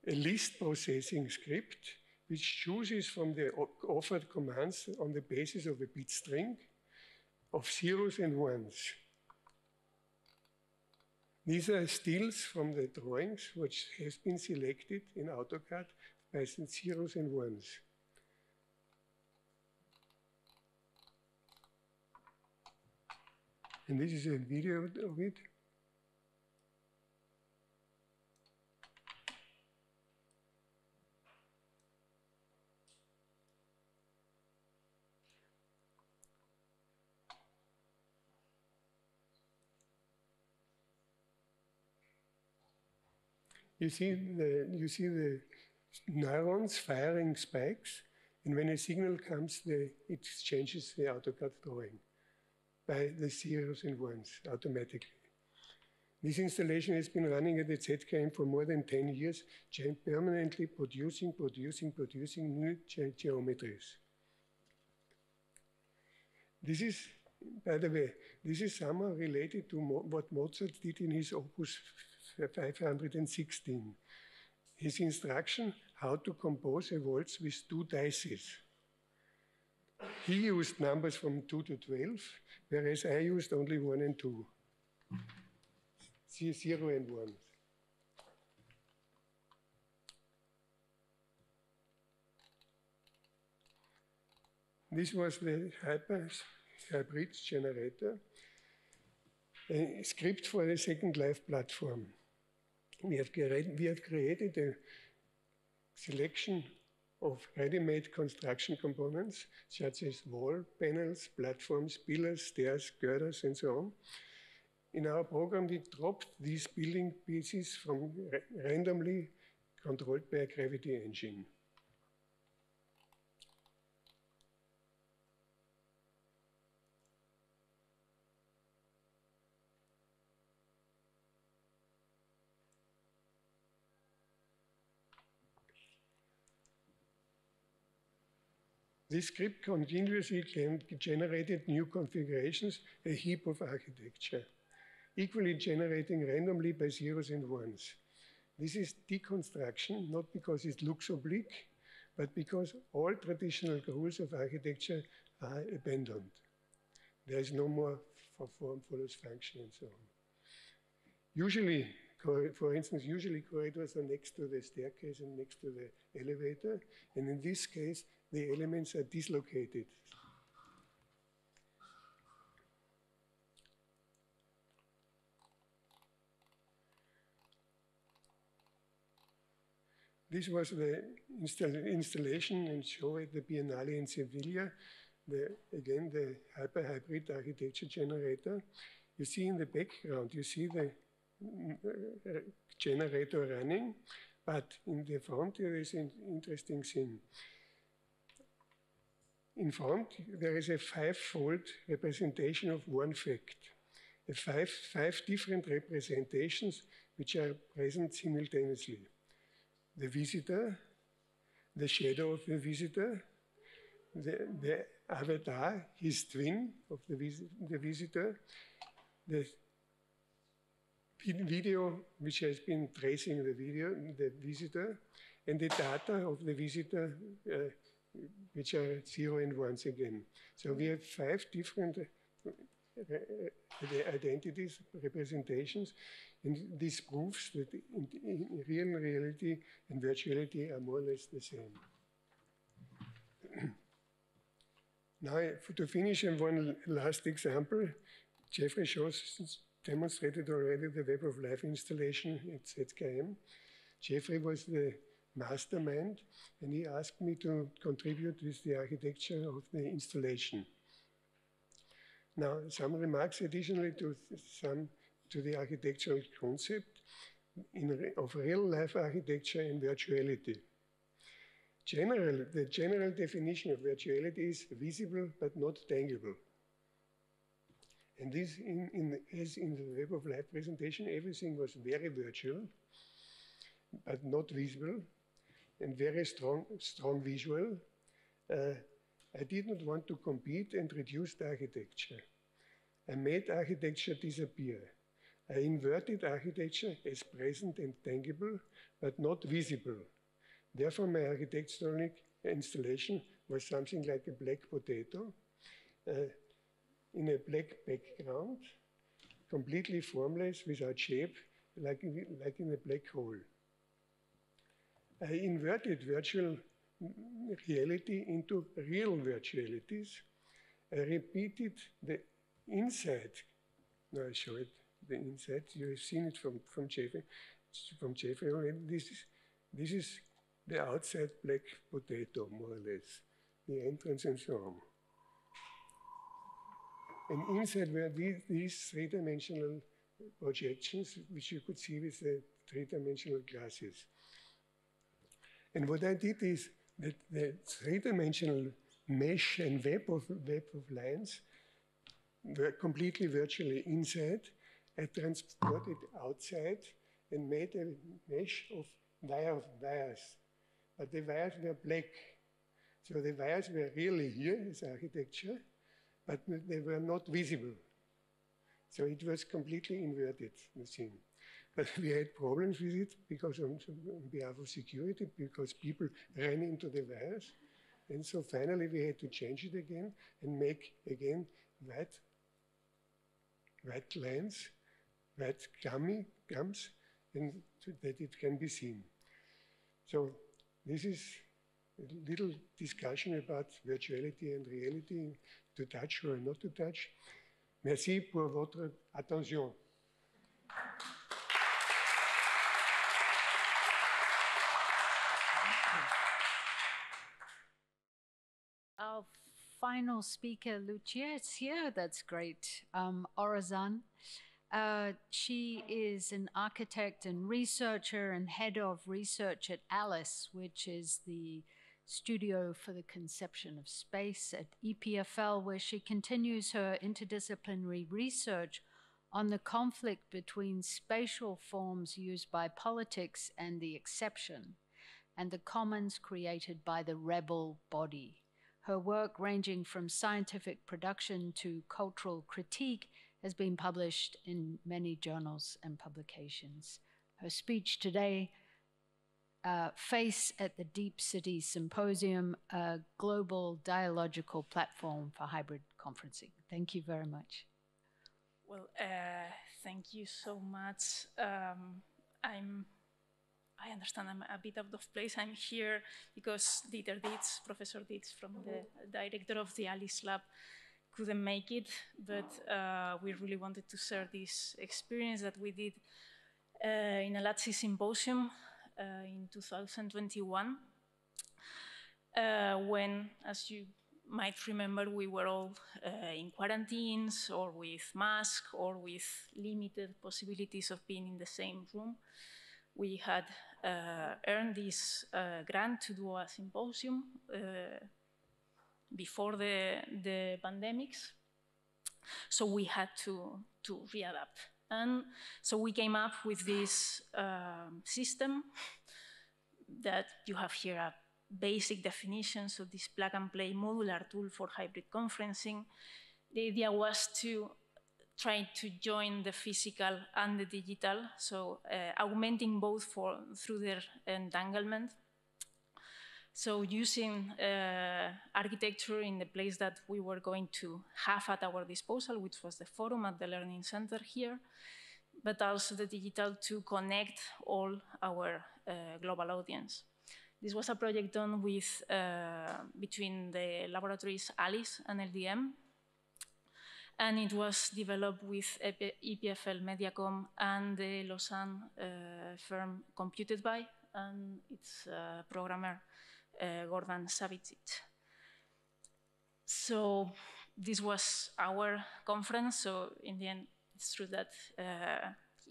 a list processing script which chooses from the offered commands on the basis of a bit string of zeros and ones. These are stills from the drawings which has been selected in AutoCAD by zeros and ones. And this is a video of it. You see the neurons firing spikes, and when a signal comes, it changes the AutoCAD drawing by the zeros and ones automatically. This installation has been running at the ZKM for more than 10 years, permanently producing new geometries. This is, by the way, this is somehow related to what Mozart did in his opus 516. His instruction, how to compose a waltz with two dices. He used numbers from 2 to 12, whereas I used only 1 and 2. 0 and 1. This was the hybrid generator, a script for the Second Life platform. We have created a selection of ready-made construction components, such as wall, panels, platforms, pillars, stairs, girders, and so on. In our program, we dropped these building pieces from randomly controlled by a gravity engine. This script continuously generated new configurations, a heap of architecture, equally generating randomly by zeros and ones. This is deconstruction, not because it looks oblique, but because all traditional rules of architecture are abandoned. There is no more form follows function and so on. Usually, for instance, usually corridors are next to the staircase and next to the elevator. And in this case, the elements are dislocated. This was the installation and show at the Biennale in Sevilla, again, the hyper-hybrid architecture generator. You see in the background, you see the generator running, but in the front there is an interesting thing. In front, there is a five-fold representation of one fact. Five different representations which are present simultaneously. The visitor, the shadow of the visitor, the avatar, his twin of the visitor, the video which has been tracing the visitor, and the data of the visitor, which are 0 and 1 again. So we have five different identities, representations, and this proves that in real reality and virtuality are more or less the same. Now, to finish on one last example, Jeffrey Shaw demonstrated already the Web of Life installation at ZKM. Jeffrey was the mastermind, and he asked me to contribute with the architecture of the installation. Now, some remarks additionally to the architectural concept of real-life architecture and virtuality. The general definition of virtuality is visible but not tangible. And this, as in the Web of Life presentation, everything was very virtual, but not visible, and very strong visual. I did not want to compete and reduce the architecture. I made architecture disappear. I inverted architecture as present and tangible, but not visible. Therefore, my architectural installation was something like a black potato in a black background, completely formless, without shape, like in a black hole. I inverted virtual reality into real virtualities. I repeated the insight. Now I show it, the insight. You have seen it from Jeffrey already. This is the outside black potato, more or less, the entrance and so on. And inside were these three-dimensional projections, which you could see with the three-dimensional glasses. And what I did is that the three-dimensional mesh and web of lines were completely virtually inside. I transported outside and made a mesh of wires. But the wires were black. So the wires were really here as architecture, but they were not visible. So it was completely inverted, the thing. But we had problems with it because on behalf of security, because people ran into the wires. And so finally we had to change it again and make again white lines, white gums, and that it can be seen. So this is a little discussion about virtuality and reality, to touch or not to touch. Merci pour votre attention. Our final speaker, Lucia, is here. That's great. Orizan. She is an architect and researcher and head of research at ALICE, which is the Studio for the Conception of Space at EPFL, where she continues her interdisciplinary research on the conflict between spatial forms used by politics and the exception, and the commons created by the rebel body. Her work, ranging from scientific production to cultural critique, has been published in many journals and publications. Her speech today, Face at the Deep City Symposium, a global dialogical platform for hybrid conferencing. Thank you very much. Well, Thank you so much. I understand I'm a bit out of place. I'm here because Dieter Dietz, Professor Dietz, from the director of the ALICE lab, couldn't make it, but we really wanted to share this experience that we did in a LATSI symposium in 2021, when, as you might remember, we were all in quarantines or with masks or with limited possibilities of being in the same room. We had earned this grant to do a symposium before the pandemics, so we had to readapt. And so we came up with this system that you have here, a basic definition, so this plug-and-play modular tool for hybrid conferencing. The idea was to try to join the physical and the digital, so augmenting both through their entanglement. So using architecture in the place that we were going to have at our disposal, which was the forum at the Learning Center here, but also the digital to connect all our global audience. This was a project done with, between the laboratories ALICE and LDM, and it was developed with EPFL Mediacom and the Lausanne firm Computed By, and its programmer, Gordon Savicic. So this was our conference. So in the end, it's true that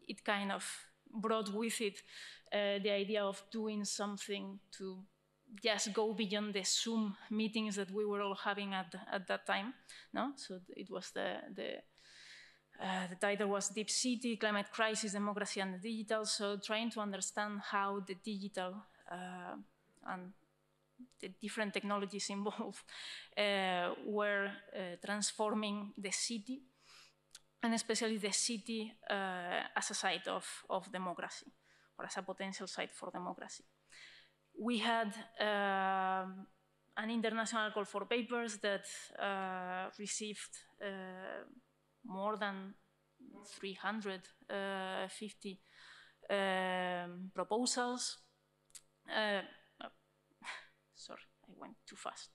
it kind of brought with it the idea of doing something to just go beyond the Zoom meetings that we were all having at that time. No? So it was the title was Deep City, Climate Crisis, Democracy and the Digital. So trying to understand how the digital and the different technologies involved were transforming the city, and especially the city as a site of democracy, or as a potential site for democracy. We had an international call for papers that received more than 350 proposals. Oh, sorry, I went too fast.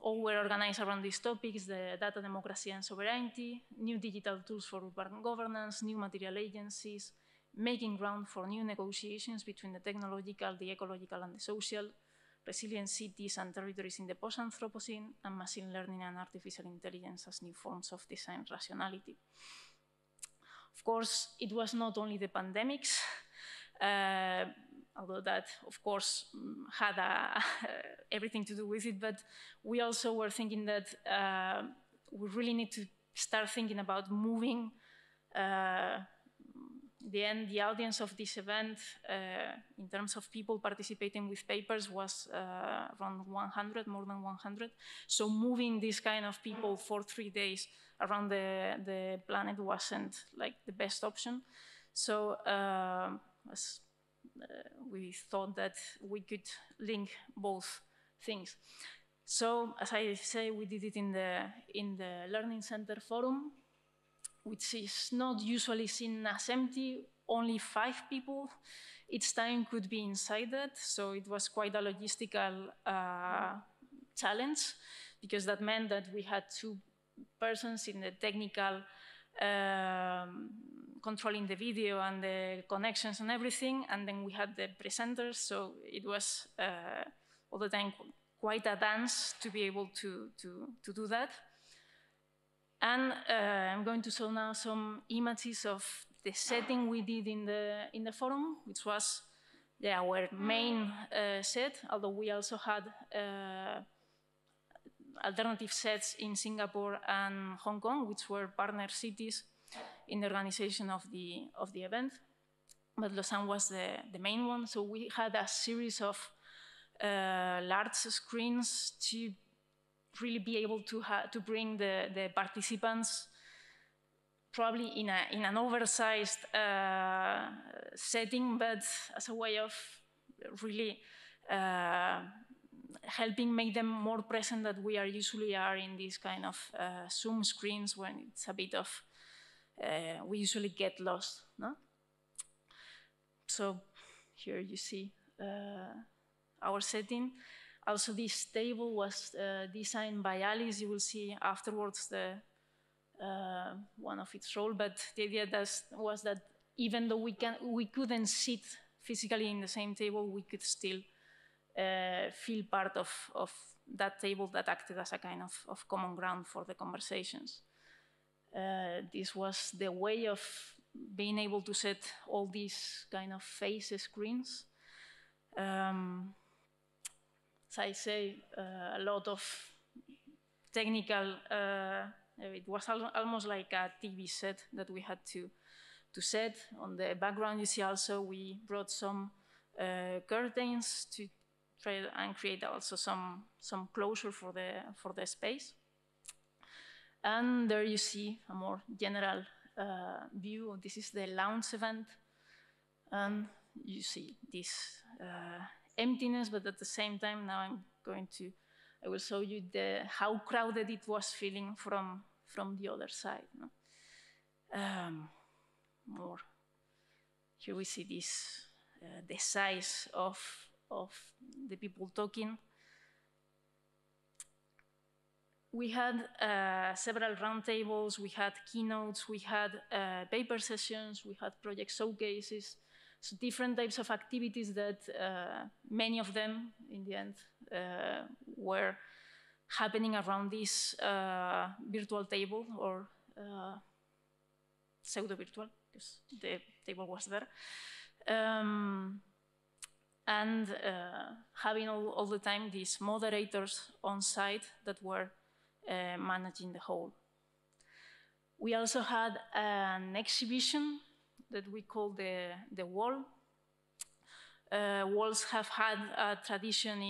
All were organized around these topics: the data, democracy and sovereignty, new digital tools for urban governance, new material agencies, making ground for new negotiations between the technological, the ecological, and the social, resilient cities and territories in the post-Anthropocene, and machine learning and artificial intelligence as new forms of design rationality. Of course, it was not only the pandemics, although that, of course, had everything to do with it, but we also were thinking that we really need to start thinking about moving the audience of this event, in terms of people participating with papers, was around 100, more than 100. So moving this kind of people for 3 days around the planet wasn't like the best option. So we thought that we could link both things. So as I say, we did it in the Learning Center forum, which is not usually seen as empty, only 5 people. Each time could be inside that, so it was quite a logistical challenge, because that meant that we had 2 persons in the technical, controlling the video and the connections and everything, and then we had the presenters, so it was all the time quite a dance to be able to do that. And I'm going to show now some images of the setting we did in the forum, which was our main set, although we also had alternative sets in Singapore and Hong Kong, which were partner cities in the organization of the event. But Lausanne was the main one, so we had a series of large screens to really be able to bring the participants, probably in an oversized setting, but as a way of really helping make them more present that we are usually are in these kind of Zoom screens when it's a bit of, we usually get lost, no? So here you see our setting. Also this table was designed by ALICE. You will see afterwards the, one of its role, but the idea was that even though we couldn't sit physically in the same table, we could still feel part of that table that acted as a kind of common ground for the conversations. This was the way of being able to set all these kind of face screens. As I say, a lot of technical, it was almost like a TV set that we had to set. On the background, you see also we brought some curtains to try and create also some closure for the space. And there you see a more general view. This is the lounge event, and you see this emptiness, but at the same time, now I will show you how crowded it was feeling from the other side. No? More. Here we see this, the size of the people talking. We had several roundtables, we had keynotes, we had paper sessions, we had project showcases, so different types of activities that many of them, in the end, were happening around this virtual table or pseudo-virtual, because the table was there. And having all the time these moderators on site that were managing the whole. We also had an exhibition that we call the wall. Walls have had a tradition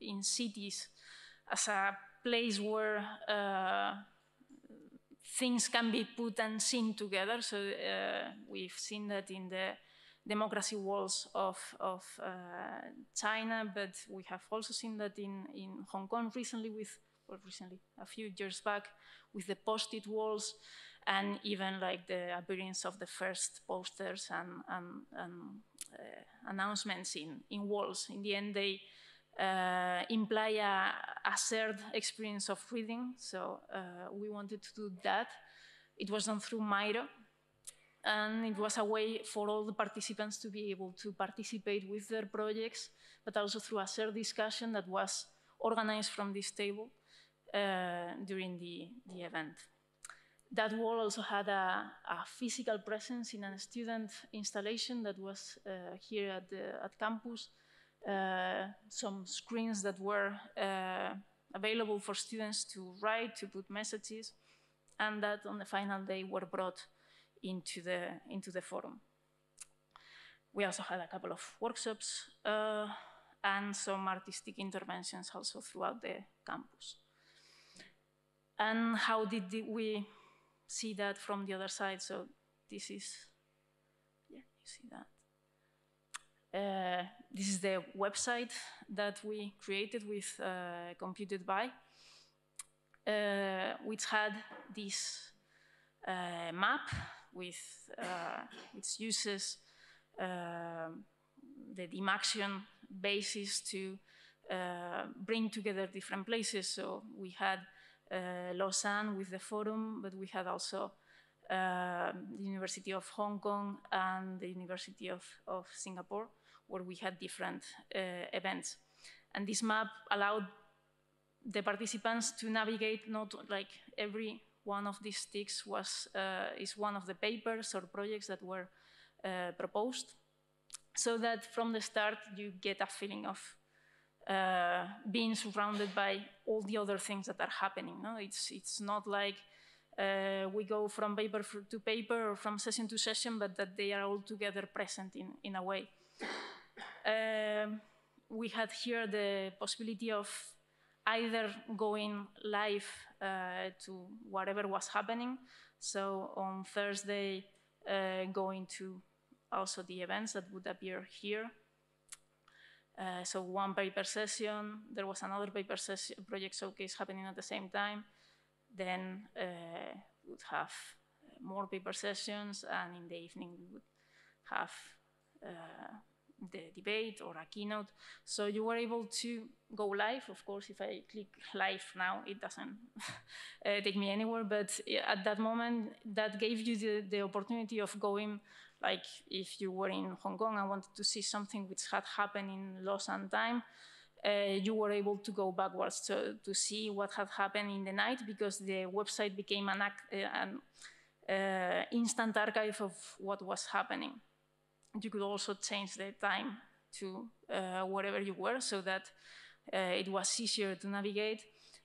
in cities as a place where things can be put and seen together. So we've seen that in the democracy walls of China, but we have also seen that in Hong Kong recently a few years back, with the post-it walls, and even like the appearance of the first posters and announcements in walls. In the end, they imply a shared experience of reading, so we wanted to do that. It was done through Miro, and it was a way for all the participants to be able to participate with their projects, but also through a shared discussion that was organized from this table during the event. That wall also had a physical presence in a student installation that was here at campus. Some screens that were available for students to write, to put messages, and that on the final day were brought into the forum. We also had a couple of workshops and some artistic interventions also throughout the campus. And how did we see that from the other side? So this is, yeah, you see that. This is the website that we created with Computed By, which had this map with its uses, the Demaxion basis to bring together different places. So we had Lausanne with the forum, but we had also the University of Hong Kong and the University of Singapore, where we had different events. And this map allowed the participants to navigate, not like every one of these sticks is one of the papers or projects that were proposed, so that from the start you get a feeling of being surrounded by all the other things that are happening. No? It's not like we go from paper to paper or from session to session, but that they are all together present in a way. We had here the possibility of either going live to whatever was happening, so on Thursday going to also the events that would appear here, So one paper session, there was another paper session, project showcase happening at the same time. Then we would have more paper sessions, and in the evening we would have the debate or a keynote. So you were able to go live. Of course, if I click live now, it doesn't take me anywhere. But at that moment, that gave you the opportunity of going, like if you were in Hong Kong and wanted to see something which had happened in Lausanne time, you were able to go backwards to see what had happened in the night, because the website became an instant archive of what was happening. You could also change the time to wherever you were, so that it was easier to navigate.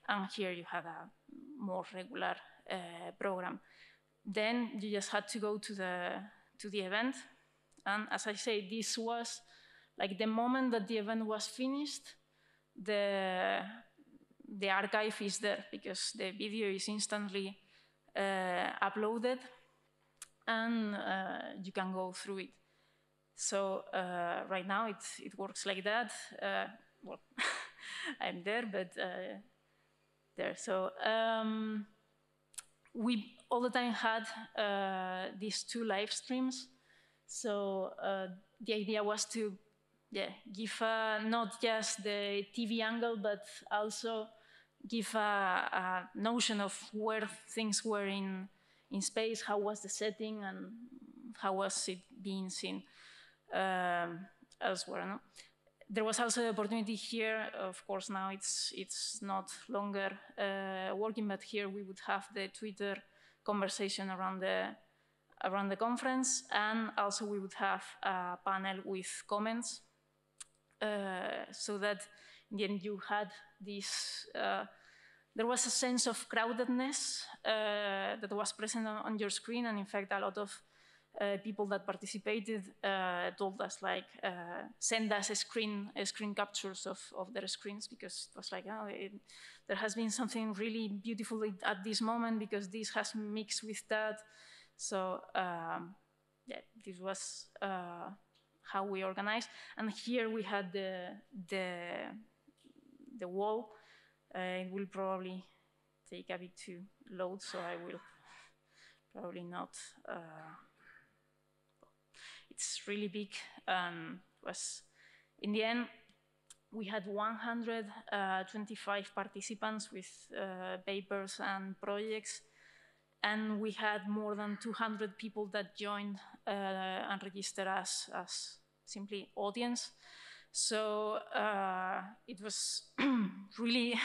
And here you had a more regular program. Then you just had to go to the event. And as I say, this was like the moment that the event was finished, the archive is there, because the video is instantly uploaded, and you can go through it. So right now it works like that. Well, I'm there, but there. So we all the time had these two live streams. So the idea was to give not just the TV angle, but also give a notion of where things were in space, how was the setting, and how was it being seen elsewhere. No? There was also the opportunity here. Of course, now it's not longer working, but here we would have the Twitter conversation around the conference, and also we would have a panel with comments, so that in the end you had this. There was a sense of crowdedness that was present on your screen, and in fact, a lot of people that participated told us, like, send us screen captures of their screens, because it was like, oh, there has been something really beautiful at this moment, because this has mixed with that. So this was how we organized. And here we had the wall. It will probably take a bit to load, so I will probably not. It's really big. Was in the end, we had 125 participants with papers and projects, and we had more than 200 people that joined and registered as simply audience. So it was really,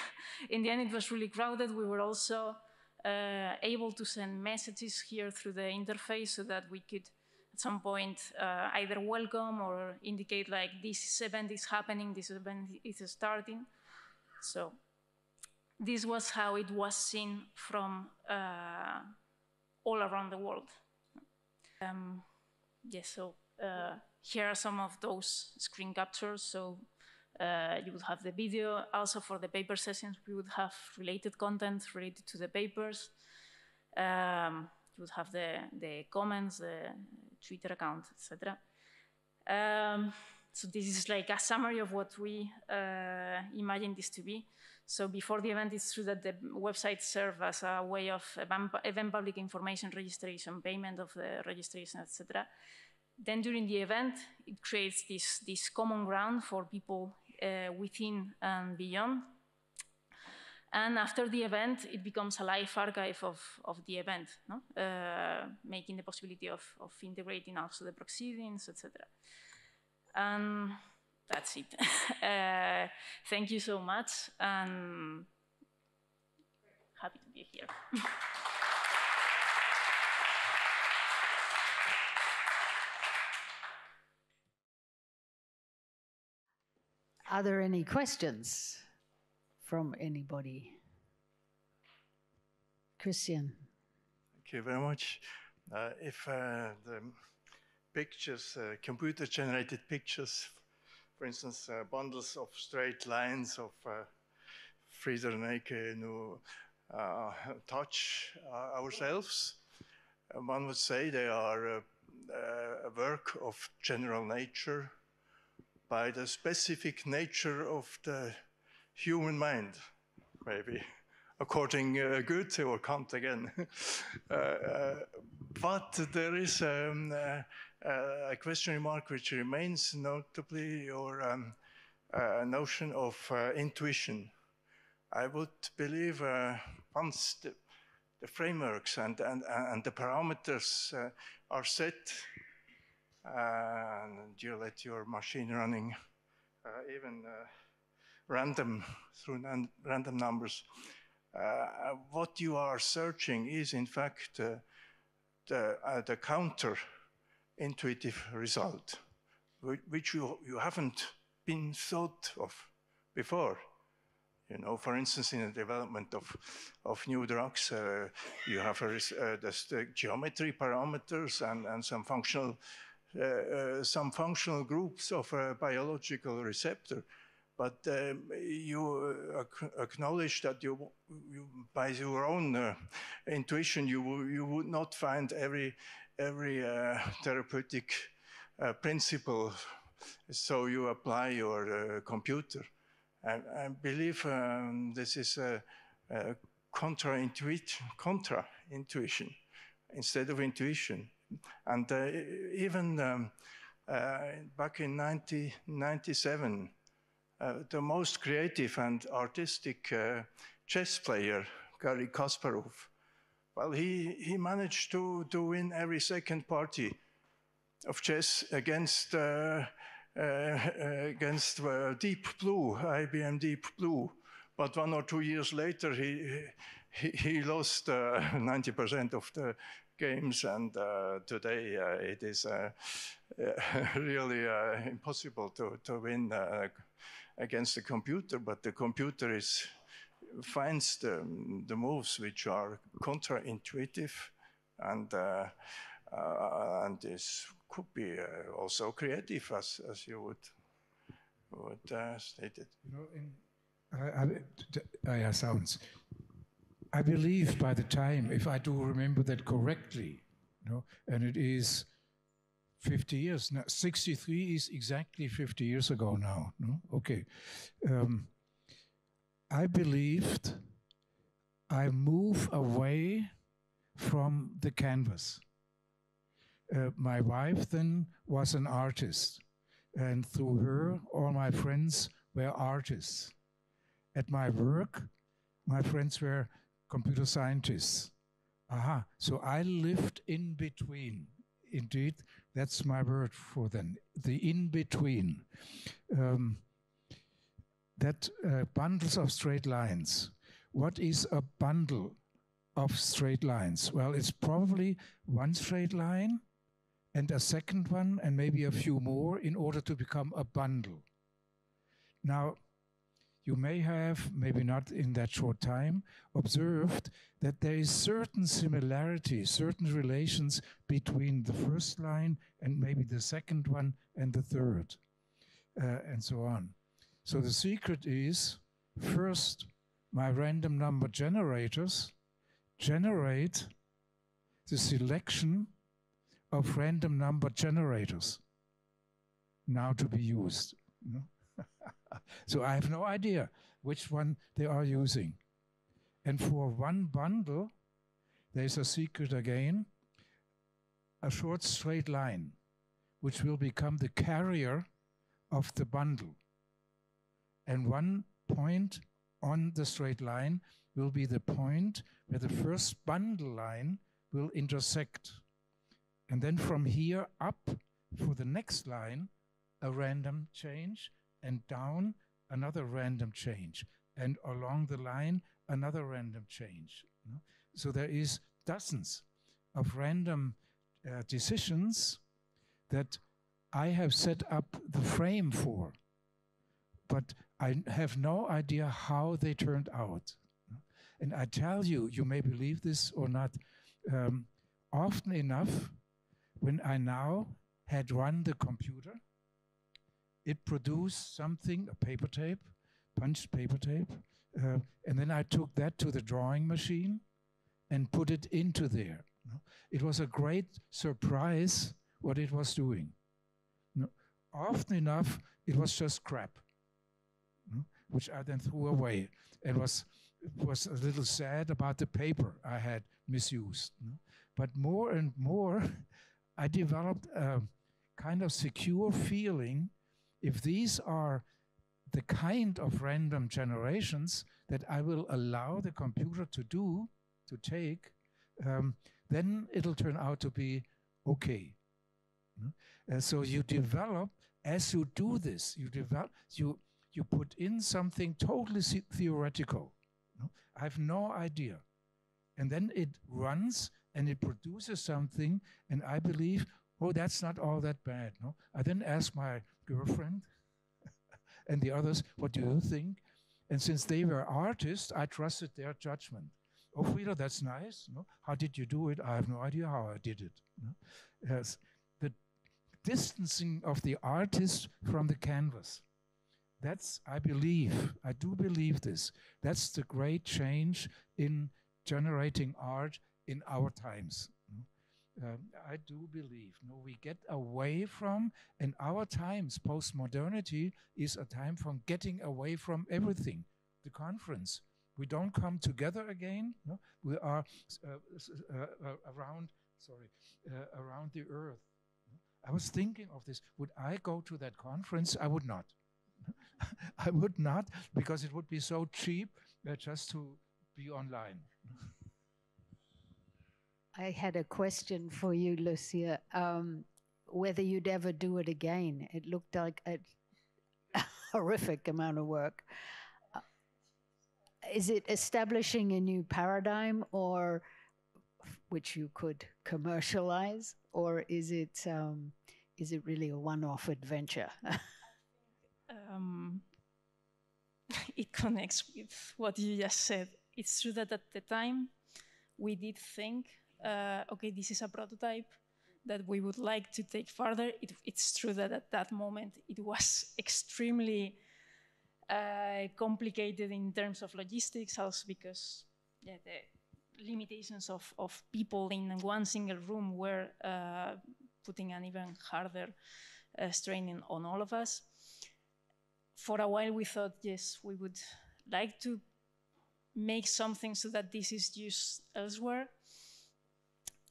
in the end, it was really crowded. We were also able to send messages here through the interface, so that we could at some point either welcome or indicate, like, this event is happening, this event is starting. So this was how it was seen from all around the world. Yes, so here are some of those screen captures. So you would have the video. Also for the paper sessions, we would have related content related to the papers. You would have the comments, the Twitter account, etc. So this is like a summary of what we imagined this to be. So before the event, it's true that the website served as a way of event public information, registration, payment of the registration, etc. Then during the event, it creates this common ground for people within and beyond. And after the event, it becomes a live archive of the event, no? Making the possibility of integrating also the proceedings, etc. And that's it. Thank you so much, and happy to be here. Are there any questions from anybody? Christian. Thank you very much. If the pictures, computer-generated pictures, for instance, bundles of straight lines of Frieder Nake, touch ourselves, one would say they are a work of general nature, by the specific nature of the human mind, maybe, according Goethe or Kant again. But there is a question mark which remains, notably your notion of intuition. I would believe once the frameworks and the parameters are set, and you let your machine running even random through random numbers, what you are searching is in fact the counter-intuitive result, which you haven't been thought of before. You know, for instance, in the development of new drugs, you have the geometry parameters and some functional groups of a biological receptor. But you acknowledge that you by your own intuition, you would not find every therapeutic principle. So you apply your computer. I believe this is a contra-intuition instead of intuition. And even back in 1997, the most creative and artistic chess player, Garry Kasparov, well, he managed to win every second party of chess against Deep Blue, IBM Deep Blue, but 1 or 2 years later he lost 90% of the games, and today it is really impossible to win against the computer. But the computer finds the moves which are counterintuitive, and is could be also creative, as you would state it. You know, yeah, sounds. I believe by the time, if I do remember that correctly, you know, and it is 50 years now. 63 is exactly 50 years ago now. No? Okay, I believed I move away from the canvas. My wife then was an artist, and through her, all my friends were artists. At my work, my friends were computer scientists. Aha, so I lived in between. Indeed, that's my word for then, the in-between. That bundles of straight lines. What is a bundle of straight lines? Well, it's probably one straight line, and a second one, and maybe a few more, in order to become a bundle. Now, you may have, maybe not in that short time, observed that there is certain similarity, certain relations between the first line and maybe the second one and the third, and so on. So the secret is, first, my random number generators generate the selection of random number generators now to be used. No? So I have no idea which one they are using. And for one bundle, there's a secret again, a short straight line, which will become the carrier of the bundle. And one point on the straight line will be the point where the first bundle line will intersect. And then from here up, for the next line, a random change, and down, another random change, and along the line, another random change. You know? So there is dozens of random decisions that I have set up the frame for, but I have no idea how they turned out. You know? And I tell you, you may believe this or not, often enough, when I now had run the computer, it produced something, a paper tape, punched paper tape, and then I took that to the drawing machine and put it into there. It was a great surprise what it was doing. often enough, it was just crap, which I then threw away. It was a little sad about the paper I had misused. But more and more, I developed a kind of secure feeling, if these are the kind of random generations that I will allow the computer to do, to take, then it'll turn out to be okay. So you develop, as you do this, you develop, you put in something totally theoretical. I have no idea. And then it runs and it produces something, and I believe, oh, that's not all that bad. No? I then asked my girlfriend and the others, what do you think? And since they were artists, I trusted their judgment. Oh, Frieder, that's nice. No? How did you do it? I have no idea how I did it. No? Yes. The distancing of the artist from the canvas. That's, I believe, I do believe this. That's the great change in generating art in our times. I do believe, we get away from, and our times, post-modernity is a time from getting away from everything. The conference, we don't come together again. We are around, around the earth. I was thinking of this, would I go to that conference? I would not. I would not, because it would be so cheap just to be online. I had a question for you, Lucia, whether you'd ever do it again. It looked like a horrific amount of work. Is it establishing a new paradigm, or which you could commercialize, or is it really a one-off adventure? It connects with what you just said. It's true that at the time we did think, okay, this is a prototype that we would like to take further. It's true that at that moment it was extremely complicated in terms of logistics, also because the limitations of people in one single room were putting an even harder strain on all of us. For a while, we thought, yes, we would like to make something so that this is used elsewhere.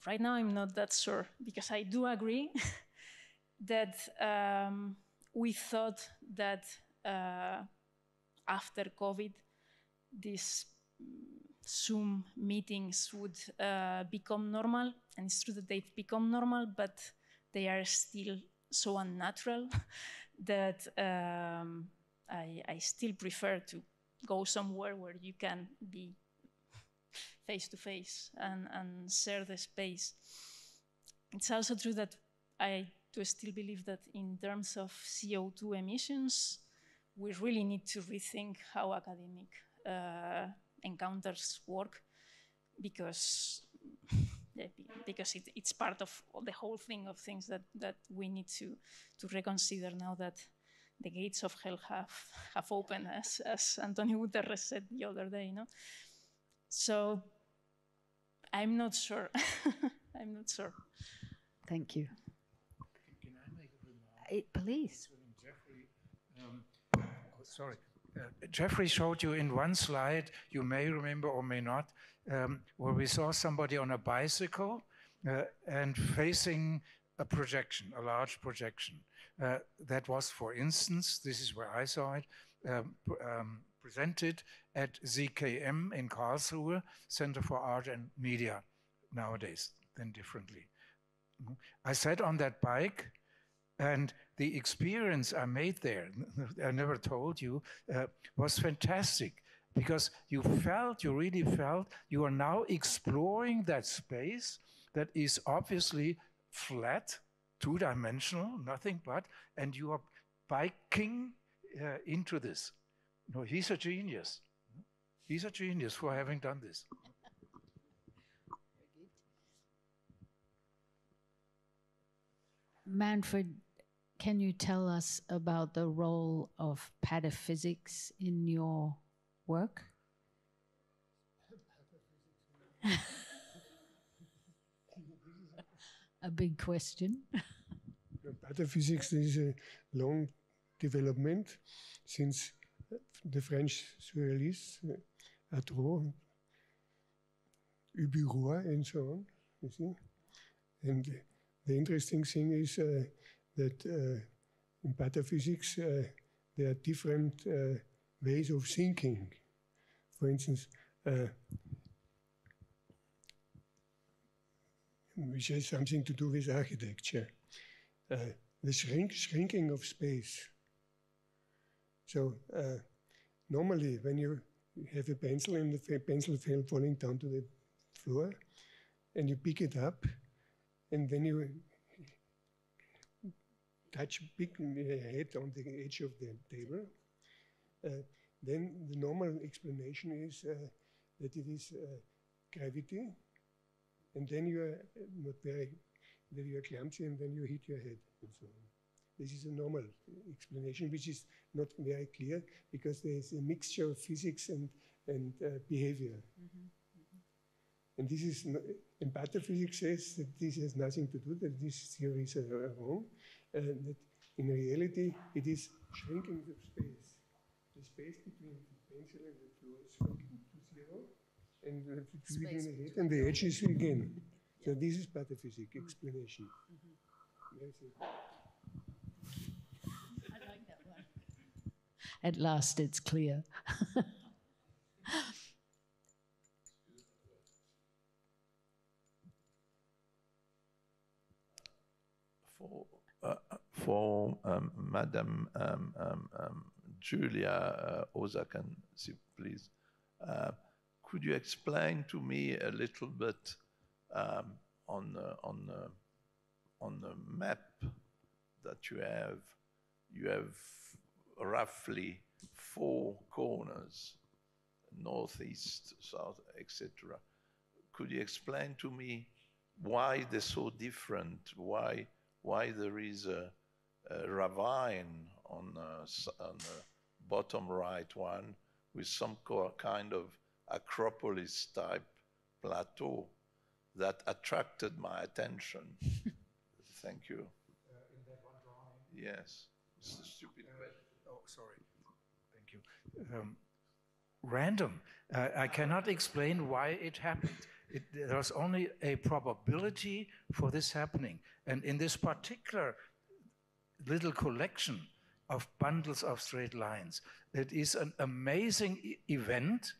Right now, I'm not that sure, because I do agree that we thought that after COVID, these Zoom meetings would become normal. And it's true that they've become normal, but they are still so unnatural that I still prefer to go somewhere where you can be face to face and share the space. It's also true that I do still believe that in terms of CO2 emissions, we really need to rethink how academic encounters work, because it's part of the whole thing of things that we need to reconsider now that the gates of hell have opened, as Antonio Guterres said the other day, no? So I'm not sure. I'm not sure. Thank you. Can I make a remark? Please. Jeffrey, sorry. Jeffrey showed you in one slide, you may remember or may not, where we saw somebody on a bicycle and facing a projection, a large projection. That was, for instance, this is where I saw it, presented at ZKM in Karlsruhe, Center for Art and Media, nowadays, then differently. I sat on that bike, and the experience I made there, I never told you, was fantastic, because you felt, you really felt, you are now exploring that space that is obviously flat, two-dimensional, nothing but, and you are biking into this. No, he's a genius. He's a genius for having done this. Manfred, can you tell us about the role of pataphysics in your work? A big question. other physics, there is a long development since the French surrealists, Atro, Ubirois, and so on. You see, and the interesting thing is that in pataphysics there are different ways of thinking. For instance, which has something to do with architecture, the shrinking of space. So normally, when you have a pencil and the pencil falling down to the floor, and you pick it up, and then you touch big head on the edge of the table, then the normal explanation is that it is gravity, and then you are not very, then you are clumsy, and then you hit your head, and so on. This is a normal explanation, which is not very clear because there is a mixture of physics and behavior. Mm-hmm. And this is, and pataphysics says that this has nothing to do, that these theories are wrong, and that in reality it is shrinking of space. The space between the pencil and the floor is shrinking to zero, and the space between the head and the edge is again. Yeah. So this is pataphysics explanation. Mm-hmm. Yes, I like that one. At last it's clear. For Madam Julia Ozakan, please, could you explain to me a little bit on the map that you have? You have roughly 4 corners: northeast, south, etc. Could you explain to me why they're so different? Why there is a ravine on the bottom right one with some kind of Acropolis-type plateau that attracted my attention. Thank you. In that one drawing? Yes. It's a stupid question. Oh, sorry. Thank you. Random. I cannot explain why it happened. There was only a probability for this happening. And in this particular little collection of bundles of straight lines, it is an amazing event,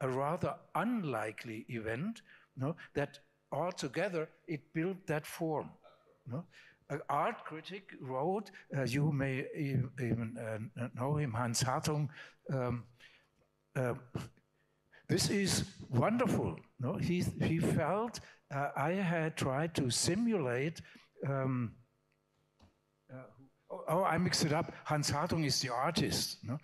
a rather unlikely event, no, that altogether it built that form. No? An art critic wrote, you may even know him, Hans Hartung, this is wonderful. No, he felt I had tried to simulate. I mixed it up. Hans Hartung is the artist, no,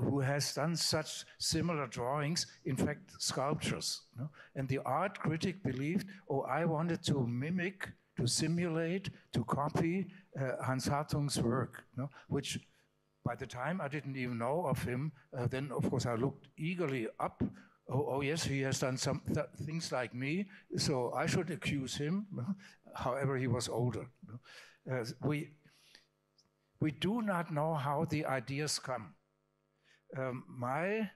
who has done such similar drawings. In fact, sculptures. No, and the art critic believed, oh, I wanted to mimic, to simulate, to copy Hans Hartung's work, no, which. By the time I didn't even know of him, then of course I looked eagerly up. Oh yes, he has done some things like me, so I should accuse him. However, he was older. We do not know how the ideas come. My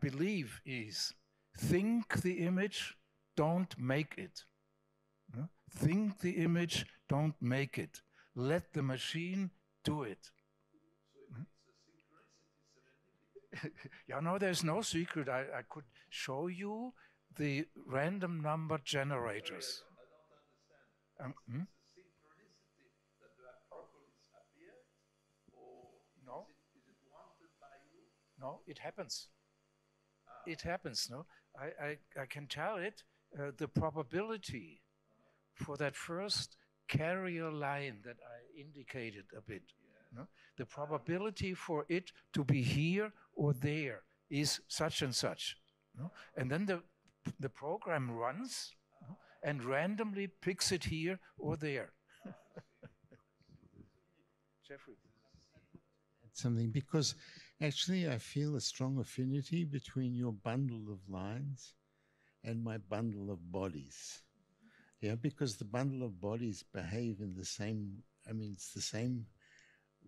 belief is, think the image, don't make it. Think the image, don't make it. Let the machine do it. Yeah, no, there's no secret. I could show you the random number generators. Sorry, I don't understand. Is it synchronicity that the Acropolis appeared, or no? Is it wanted by you? No, it happens. Ah. It happens, no? I can tell it, the probability for that first carrier line that I indicated a bit. No? The probability for it to be here or there is such and such. No? And then the program runs, no, and randomly picks it here or there. Jeffrey. Something, because actually I feel a strong affinity between your bundle of lines and my bundle of bodies. Yeah, because the bundle of bodies behave in the same I mean, it's the same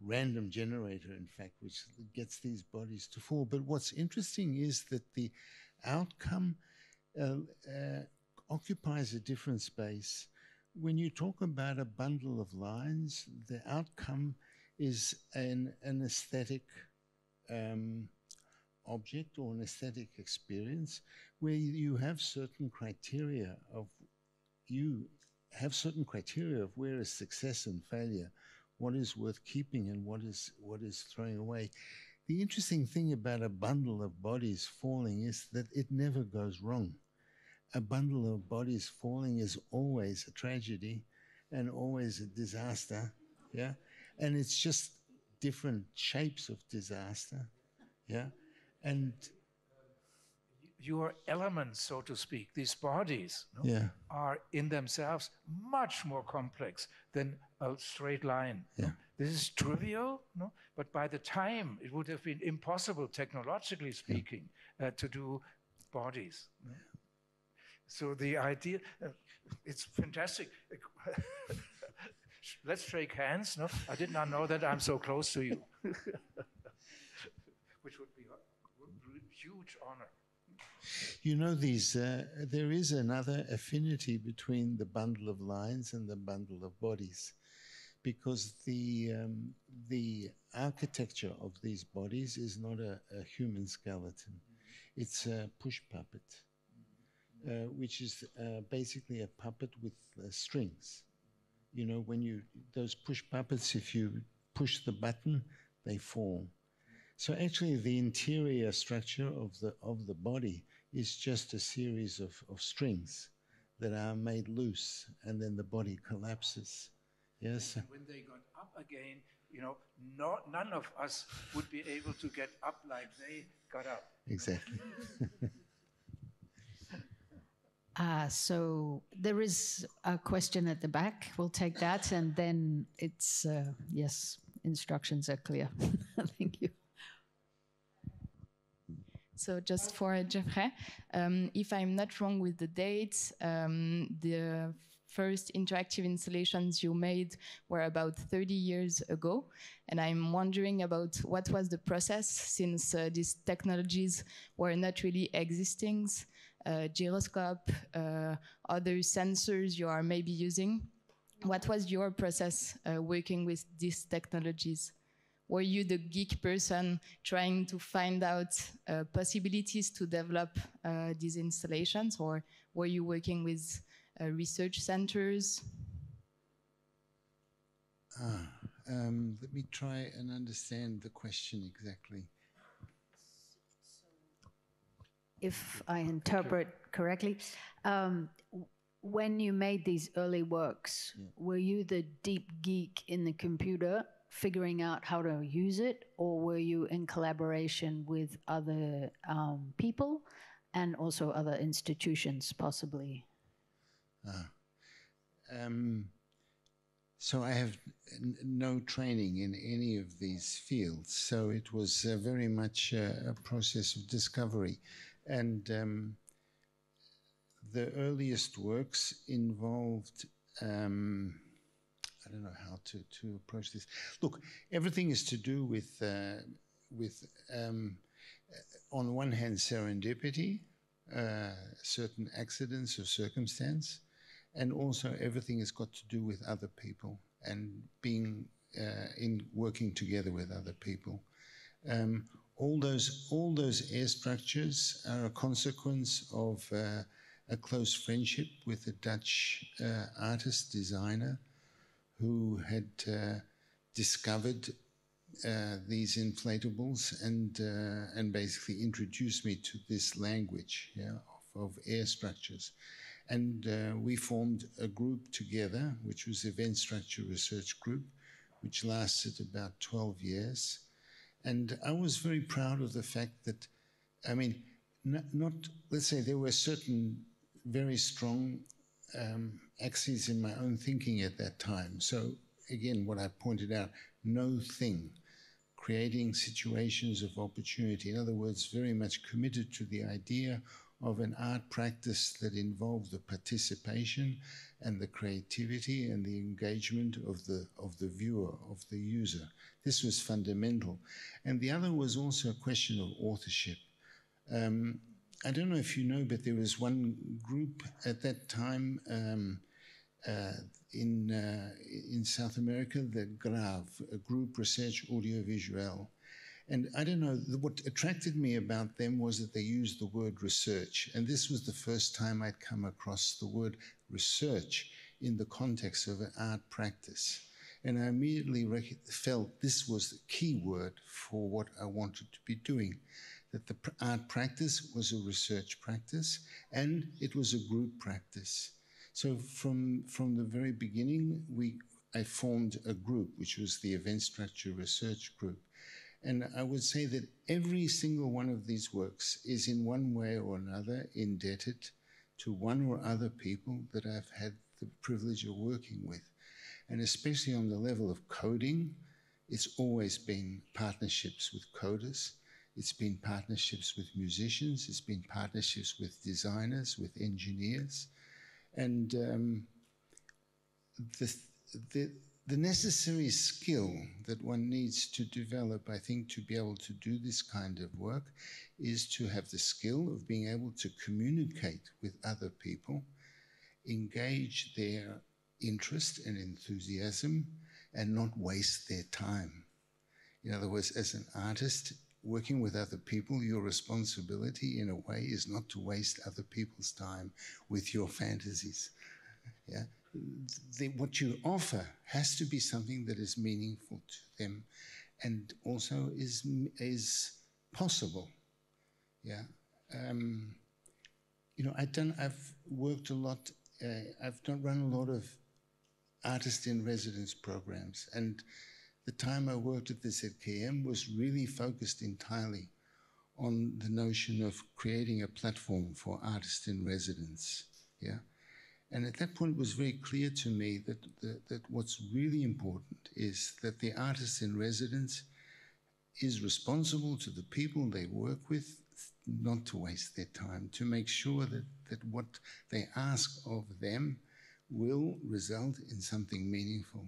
random generator, in fact, which gets these bodies to fall. But what's interesting is that the outcome occupies a different space. When you talk about a bundle of lines, the outcome is an aesthetic object or an aesthetic experience where you have certain criteria of where is success and failure, what is worth keeping and what is throwing away. The interesting thing about a bundle of bodies falling is that it never goes wrong. A bundle of bodies falling is always a tragedy and always a disaster, yeah? And it's just different shapes of disaster, yeah? And your elements, so to speak, these bodies, no? Yeah. Are in themselves much more complex than a straight line. Yeah. No? This is trivial, no? But by the time, it would have been impossible, technologically speaking, yeah, to do bodies. No? Yeah. So the idea, it's fantastic. Let's shake hands, no? I did not know that I'm so close to you. Which would be a huge honor. You know, these. There is another affinity between the bundle of lines and the bundle of bodies, because the architecture of these bodies is not a human skeleton. It's a push puppet, which is basically a puppet with strings. You know, when you, those push puppets, if you push the button, they fall. So actually the interior structure of the body is just a series of strings that are made loose, and then the body collapses. Yes. And when they got up again, you know, none of us would be able to get up like they got up. Exactly. So there is a question at the back. We'll take that, and then it's, yes, instructions are clear. Thank you. So just for Jeffrey, if I'm not wrong with the dates, the first interactive installations you made were about 30 years ago. And I'm wondering about what was the process, since these technologies were not really existing, gyroscope, other sensors you are maybe using. What was your process working with these technologies? Were you the geek person trying to find out possibilities to develop these installations, or were you working with research centers? Let me try and understand the question exactly. If I interpret correctly, when you made these early works, yeah, were you the deep geek in the computer figuring out how to use it, or were you in collaboration with other people and also other institutions, possibly? So I have no training in any of these fields, so it was very much a process of discovery. And the earliest works involved... I don't know how to approach this. Look, everything is to do with on one hand, serendipity, certain accidents or circumstance, and also everything has got to do with other people and being in working together with other people. All those air structures are a consequence of a close friendship with a Dutch artist designer, who had discovered these inflatables and basically introduced me to this language, yeah, of air structures. And we formed a group together, which was Event Structure Research Group, which lasted about 12 years. And I was very proud of the fact that, I mean, not let's say there were certain very strong axes in my own thinking at that time. So again, what I pointed out, no thing, creating situations of opportunity. In other words, very much committed to the idea of an art practice that involved the participation and the creativity and the engagement of the viewer, of the user. This was fundamental. And the other was also a question of authorship. I don't know if you know, but there was one group at that time in South America, the GRAV, a Group Research Audiovisual. And I don't know, what attracted me about them was that they used the word research. And this was the first time I'd come across the word research in the context of an art practice. And I immediately felt this was the key word for what I wanted to be doing, that the art practice was a research practice and it was a group practice. So from the very beginning, I formed a group, which was the Event Structure Research Group. And I would say that every single one of these works is in one way or another indebted to one or other people that I've had the privilege of working with. And especially on the level of coding, it's always been partnerships with coders. It's been partnerships with musicians. It's been partnerships with designers, with engineers. And the necessary skill that one needs to develop, I think, to be able to do this kind of work is to have the skill of being able to communicate with other people, engage their interest and enthusiasm, and not waste their time. In other words, as an artist working with other people, your responsibility in a way is not to waste other people's time with your fantasies. Yeah? What you offer has to be something that is meaningful to them, and also is possible. Yeah, you know, I've worked a lot. I've run a lot of artist in residence programs, and the time I worked at the ZKM was really focused entirely on the notion of creating a platform for artists in residence. Yeah. And at that point, it was very clear to me that what's really important is that the artist in residence is responsible to the people they work with not to waste their time, to make sure that what they ask of them will result in something meaningful.